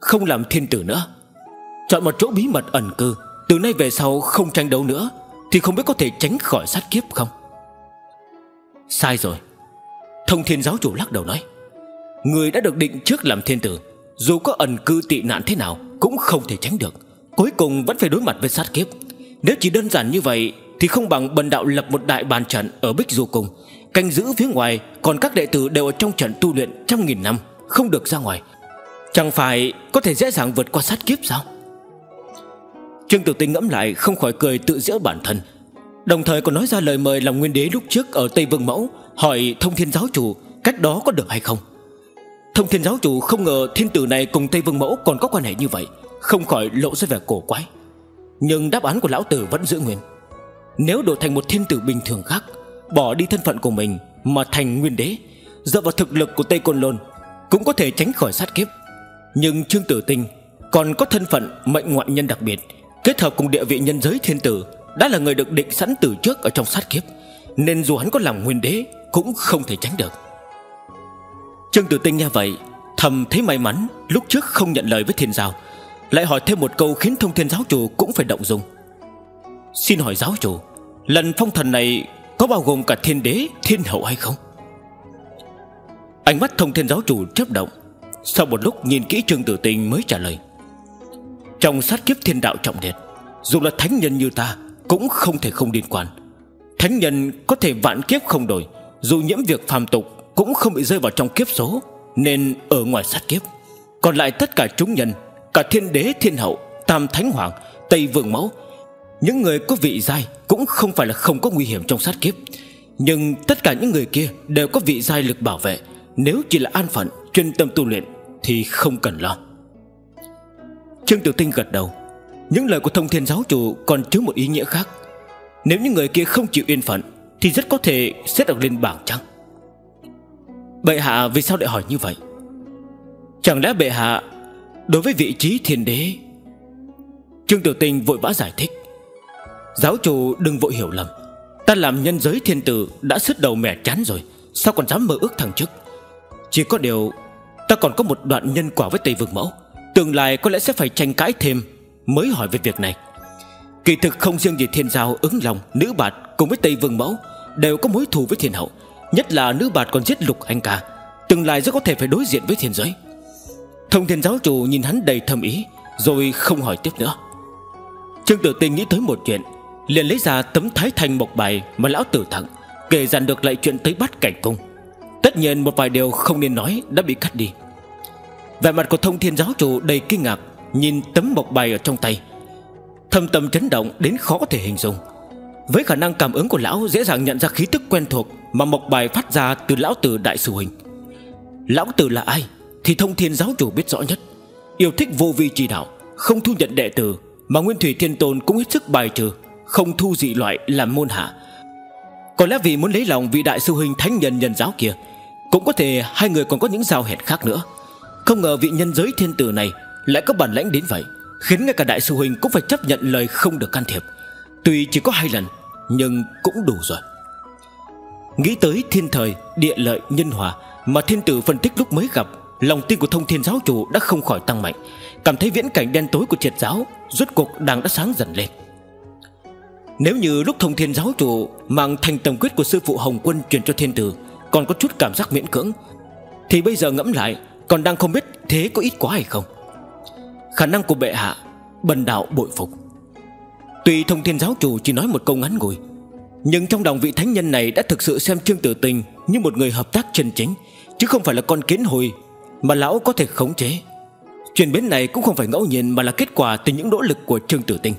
không làm thiên tử nữa, chọn một chỗ bí mật ẩn cư, từ nay về sau không tranh đấu nữa, thì không biết có thể tránh khỏi sát kiếp không? Sai rồi. Thông Thiên Giáo Chủ lắc đầu nói: Người đã được định trước làm thiên tử, dù có ẩn cư tị nạn thế nào cũng không thể tránh được, cuối cùng vẫn phải đối mặt với sát kiếp. Nếu chỉ đơn giản như vậy thì không bằng bần đạo lập một đại bàn trận ở Bích Du Cung, canh giữ phía ngoài, còn các đệ tử đều ở trong trận tu luyện trăm nghìn năm, không được ra ngoài, chẳng phải có thể dễ dàng vượt qua sát kiếp sao? Trương Tử Tinh ngẫm lại không khỏi cười tự giễu bản thân, đồng thời còn nói ra lời mời lòng nguyên đế lúc trước ở Tây Vương Mẫu hỏi Thông Thiên Giáo Chủ cách đó có được hay không. Thông Thiên Giáo Chủ không ngờ thiên tử này cùng Tây Vương Mẫu còn có quan hệ như vậy, không khỏi lộ ra vẻ cổ quái. Nhưng đáp án của lão tử vẫn giữ nguyên: Nếu đổi thành một thiên tử bình thường khác, bỏ đi thân phận của mình mà thành nguyên đế, dựa vào thực lực của Tây Côn Lôn cũng có thể tránh khỏi sát kiếp. Nhưng Trương Tử Tinh còn có thân phận mệnh ngoại nhân đặc biệt, kết hợp cùng địa vị nhân giới thiên tử, đã là người được định sẵn từ trước ở trong sát kiếp, nên dù hắn có làm nguyên đế cũng không thể tránh được. Trương Tử Tinh nghe vậy thầm thấy may mắn lúc trước không nhận lời với Thiên Giao, lại hỏi thêm một câu khiến Thông Thiên Giáo Chủ cũng phải động dung: Xin hỏi giáo chủ, lần phong thần này có bao gồm cả thiên đế, thiên hậu hay không? Ánh mắt Thông Thiên Giáo Chủ chớp động, sau một lúc nhìn kỹ Trương Tử Tinh mới trả lời: Trong sát kiếp thiên đạo trọng liệt, dù là thánh nhân như ta cũng không thể không liên quan. Thánh nhân có thể vạn kiếp không đổi, dù nhiễm việc phàm tục cũng không bị rơi vào trong kiếp số, nên ở ngoài sát kiếp. Còn lại tất cả chúng nhân, cả thiên đế, thiên hậu, tam thánh hoàng, Tây Vương Mẫu, những người có vị giai cũng không phải là không có nguy hiểm trong sát kiếp. Nhưng tất cả những người kia đều có vị giai lực bảo vệ, nếu chỉ là an phận chuyên tâm tu luyện thì không cần lo. Trương Tử Tinh gật đầu. Những lời của Thông Thiên Giáo Chủ còn chứa một ý nghĩa khác. Nếu những người kia không chịu yên phận thì rất có thể xếp được lên bảng trắng. Bệ hạ vì sao lại hỏi như vậy? Chẳng lẽ bệ hạ đối với vị trí thiên đế... Trương Tử Tinh vội vã giải thích: Giáo chủ đừng vội hiểu lầm, ta làm nhân giới thiên tử đã sứt đầu mẻ chán rồi, sao còn dám mơ ước thăng chức. Chỉ có điều ta còn có một đoạn nhân quả với Tây Vương Mẫu, tương lai có lẽ sẽ phải tranh cãi thêm, mới hỏi về việc này. Kỳ thực không riêng gì Thiên Giao, Ứng Lòng, Nữ Bạt cùng với Tây Vương Mẫu đều có mối thù với thiên hậu, nhất là Nữ Bạt còn giết Lục Anh Ca, tương lai rất có thể phải đối diện với thiên giới. Thông Thiên Giáo Chủ nhìn hắn đầy thâm ý, rồi không hỏi tiếp nữa. Trương Tử Tinh nghĩ tới một chuyện, liền lấy ra tấm Thái Thành Mộc Bài mà lão tử tặng, kể dàn được lại chuyện tới bắt cảnh cung. Tất nhiên một vài điều không nên nói đã bị cắt đi. Vẻ mặt của Thông Thiên Giáo Chủ đầy kinh ngạc, nhìn tấm mộc bài ở trong tay, thâm tâm chấn động đến khó có thể hình dung. Với khả năng cảm ứng của lão dễ dàng nhận ra khí tức quen thuộc mà mộc bài phát ra từ lão tử đại sư huynh. Lão tử là ai thì Thông Thiên Giáo Chủ biết rõ nhất. Yêu thích vô vi chỉ đạo, không thu nhận đệ tử, mà Nguyên Thủy Thiên Tôn cũng hết sức bài trừ, không thu dị loại làm môn hạ. Có lẽ vì muốn lấy lòng vị đại sư huynh thánh nhân nhân giáo kia, cũng có thể hai người còn có những giao hẹn khác nữa. Không ngờ vị nhân giới thiên tử này lại có bản lãnh đến vậy, khiến ngay cả đại sư huynh cũng phải chấp nhận lời không được can thiệp. Tuy chỉ có hai lần nhưng cũng đủ rồi. Nghĩ tới thiên thời, địa lợi, nhân hòa mà thiên tử phân tích lúc mới gặp, lòng tin của Thông Thiên Giáo Chủ đã không khỏi tăng mạnh, cảm thấy viễn cảnh đen tối của triệt giáo rốt cuộc đang đã sáng dần lên. Nếu như lúc Thông Thiên Giáo Chủ mang thành tầm quyết của sư phụ Hồng Quân truyền cho thiên tử còn có chút cảm giác miễn cưỡng, thì bây giờ ngẫm lại còn đang không biết thế có ít quá hay không. Khả năng của bệ hạ bần đạo bội phục. Tuy Thông Thiên Giáo Chủ chỉ nói một câu ngắn ngủi, nhưng trong lòng vị thánh nhân này đã thực sự xem Trương Tử Tinh như một người hợp tác chân chính, chứ không phải là con kiến hồi mà lão có thể khống chế. Chuyển biến này cũng không phải ngẫu nhiên mà là kết quả từ những nỗ lực của Trương Tử Tinh.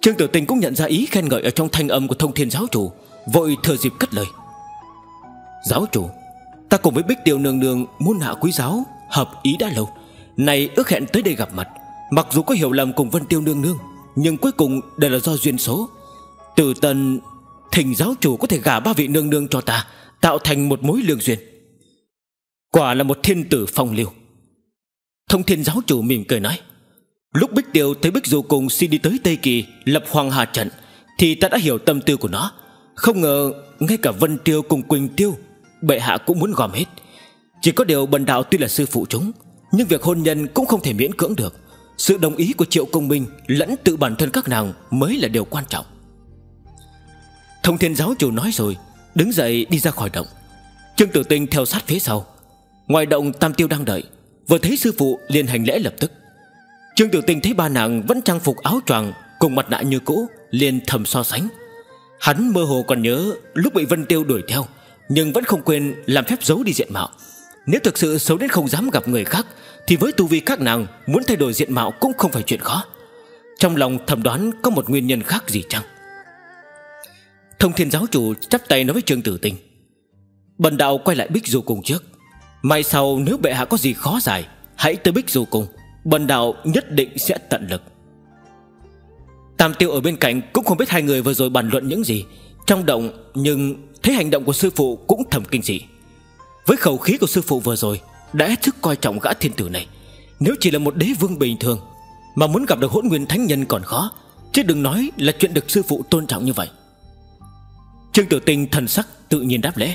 Trương Tử Tinh cũng nhận ra ý khen ngợi ở trong thanh âm của Thông Thiên Giáo Chủ, vội thừa dịp cất lời. Giáo chủ, ta cùng với Bích Tiêu nương nương môn hạ quý giáo hợp ý đã lâu, nay ước hẹn tới đây gặp mặt. Mặc dù có hiểu lầm cùng Vân Tiêu nương nương, nhưng cuối cùng đều là do duyên số. Từ tần thỉnh giáo chủ có thể gả ba vị nương nương cho ta, tạo thành một mối lương duyên. Quả là một thiên tử phong lưu. Thông Thiên Giáo Chủ mỉm cười nói. Lúc Bích Tiêu thấy Bích Du Cung xin đi tới Tây Kỳ lập Hoàng Hà Trận thì ta đã hiểu tâm tư của nó. Không ngờ ngay cả Vân Tiêu cùng Quỳnh Tiêu bệ hạ cũng muốn gom hết. Chỉ có điều bần đạo tuy là sư phụ chúng, nhưng việc hôn nhân cũng không thể miễn cưỡng được. Sự đồng ý của Triệu Công Minh lẫn tự bản thân các nàng mới là điều quan trọng. Thông Thiên Giáo Chủ nói rồi đứng dậy đi ra khỏi động. Trương Tử Tinh theo sát phía sau. Ngoài động Tam Tiêu đang đợi, vừa thấy sư phụ liền hành lễ lập tức. Trương Tử Tinh thấy ba nàng vẫn trang phục áo choàng cùng mặt nạ như cũ, liền thầm so sánh. Hắn mơ hồ còn nhớ lúc bị Vân Tiêu đuổi theo, nhưng vẫn không quên làm phép giấu đi diện mạo. Nếu thực sự xấu đến không dám gặp người khác thì với tu vi các nàng muốn thay đổi diện mạo cũng không phải chuyện khó. Trong lòng thầm đoán có một nguyên nhân khác gì chăng? Thông Thiên Giáo Chủ chắp tay nói với Trương Tử Tinh. Bần đạo quay lại Bích Du Cung trước, mai sau nếu bệ hạ có gì khó giải hãy tới Bích Du Cung, bần đạo nhất định sẽ tận lực. Tam Tiêu ở bên cạnh cũng không biết hai người vừa rồi bàn luận những gì trong động, nhưng thấy hành động của sư phụ cũng thầm kinh dị. Với khẩu khí của sư phụ vừa rồi đã hết sức coi trọng gã thiên tử này. Nếu chỉ là một đế vương bình thường mà muốn gặp được hỗn nguyên thánh nhân còn khó, chứ đừng nói là chuyện được sư phụ tôn trọng như vậy. Trương Tử Tinh thần sắc tự nhiên đáp lễ.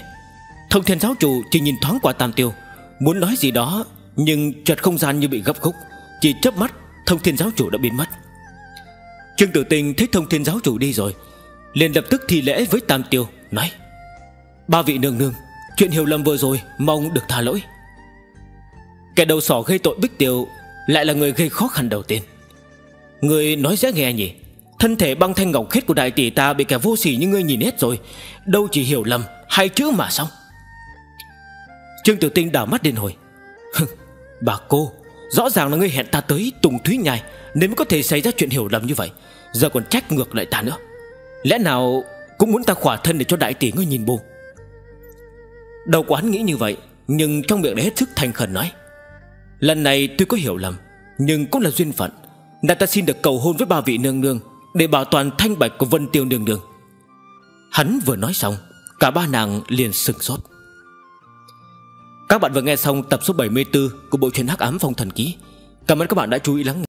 Thông Thiên Giáo Chủ chỉ nhìn thoáng qua Tam Tiêu, muốn nói gì đó nhưng chợt không gian như bị gấp khúc, chỉ chớp mắt Thông Thiên Giáo Chủ đã biến mất. Trương Tử Tinh thấy Thông Thiên Giáo Chủ đi rồi liền lập tức thi lễ với Tam Tiêu nói: Ba vị nương nương, chuyện hiểu lầm vừa rồi mong được tha lỗi. Kẻ đầu sỏ gây tội Bích Tiêu lại là người gây khó khăn đầu tiên. Người nói dễ nghe nhỉ? Thân thể băng thanh ngọc khiết của đại tỷ ta bị kẻ vô sỉ như ngươi nhìn hết rồi, đâu chỉ hiểu lầm hai chữ mà xong. Trương Tử Tinh đảo mắt điên hồi. Bà cô, rõ ràng là ngươi hẹn ta tới Tùng Thúy Nhai nên mới có thể xảy ra chuyện hiểu lầm như vậy, giờ còn trách ngược lại ta nữa. Lẽ nào cũng muốn ta khỏa thân để cho đại tỷ ngươi nhìn bù? Đầu quán nghĩ như vậy, nhưng trong miệng đã hết sức thành khẩn nói: Lần này tuy có hiểu lầm nhưng cũng là duyên phận, nàng ta xin được cầu hôn với ba vị nương nương để bảo toàn thanh bạch của Vân Tiêu nương nương. Hắn vừa nói xong, cả ba nàng liền sửng sốt. Các bạn vừa nghe xong tập số bảy mươi tư của bộ truyện Hắc Ám Phong Thần Ký. Cảm ơn các bạn đã chú ý lắng nghe.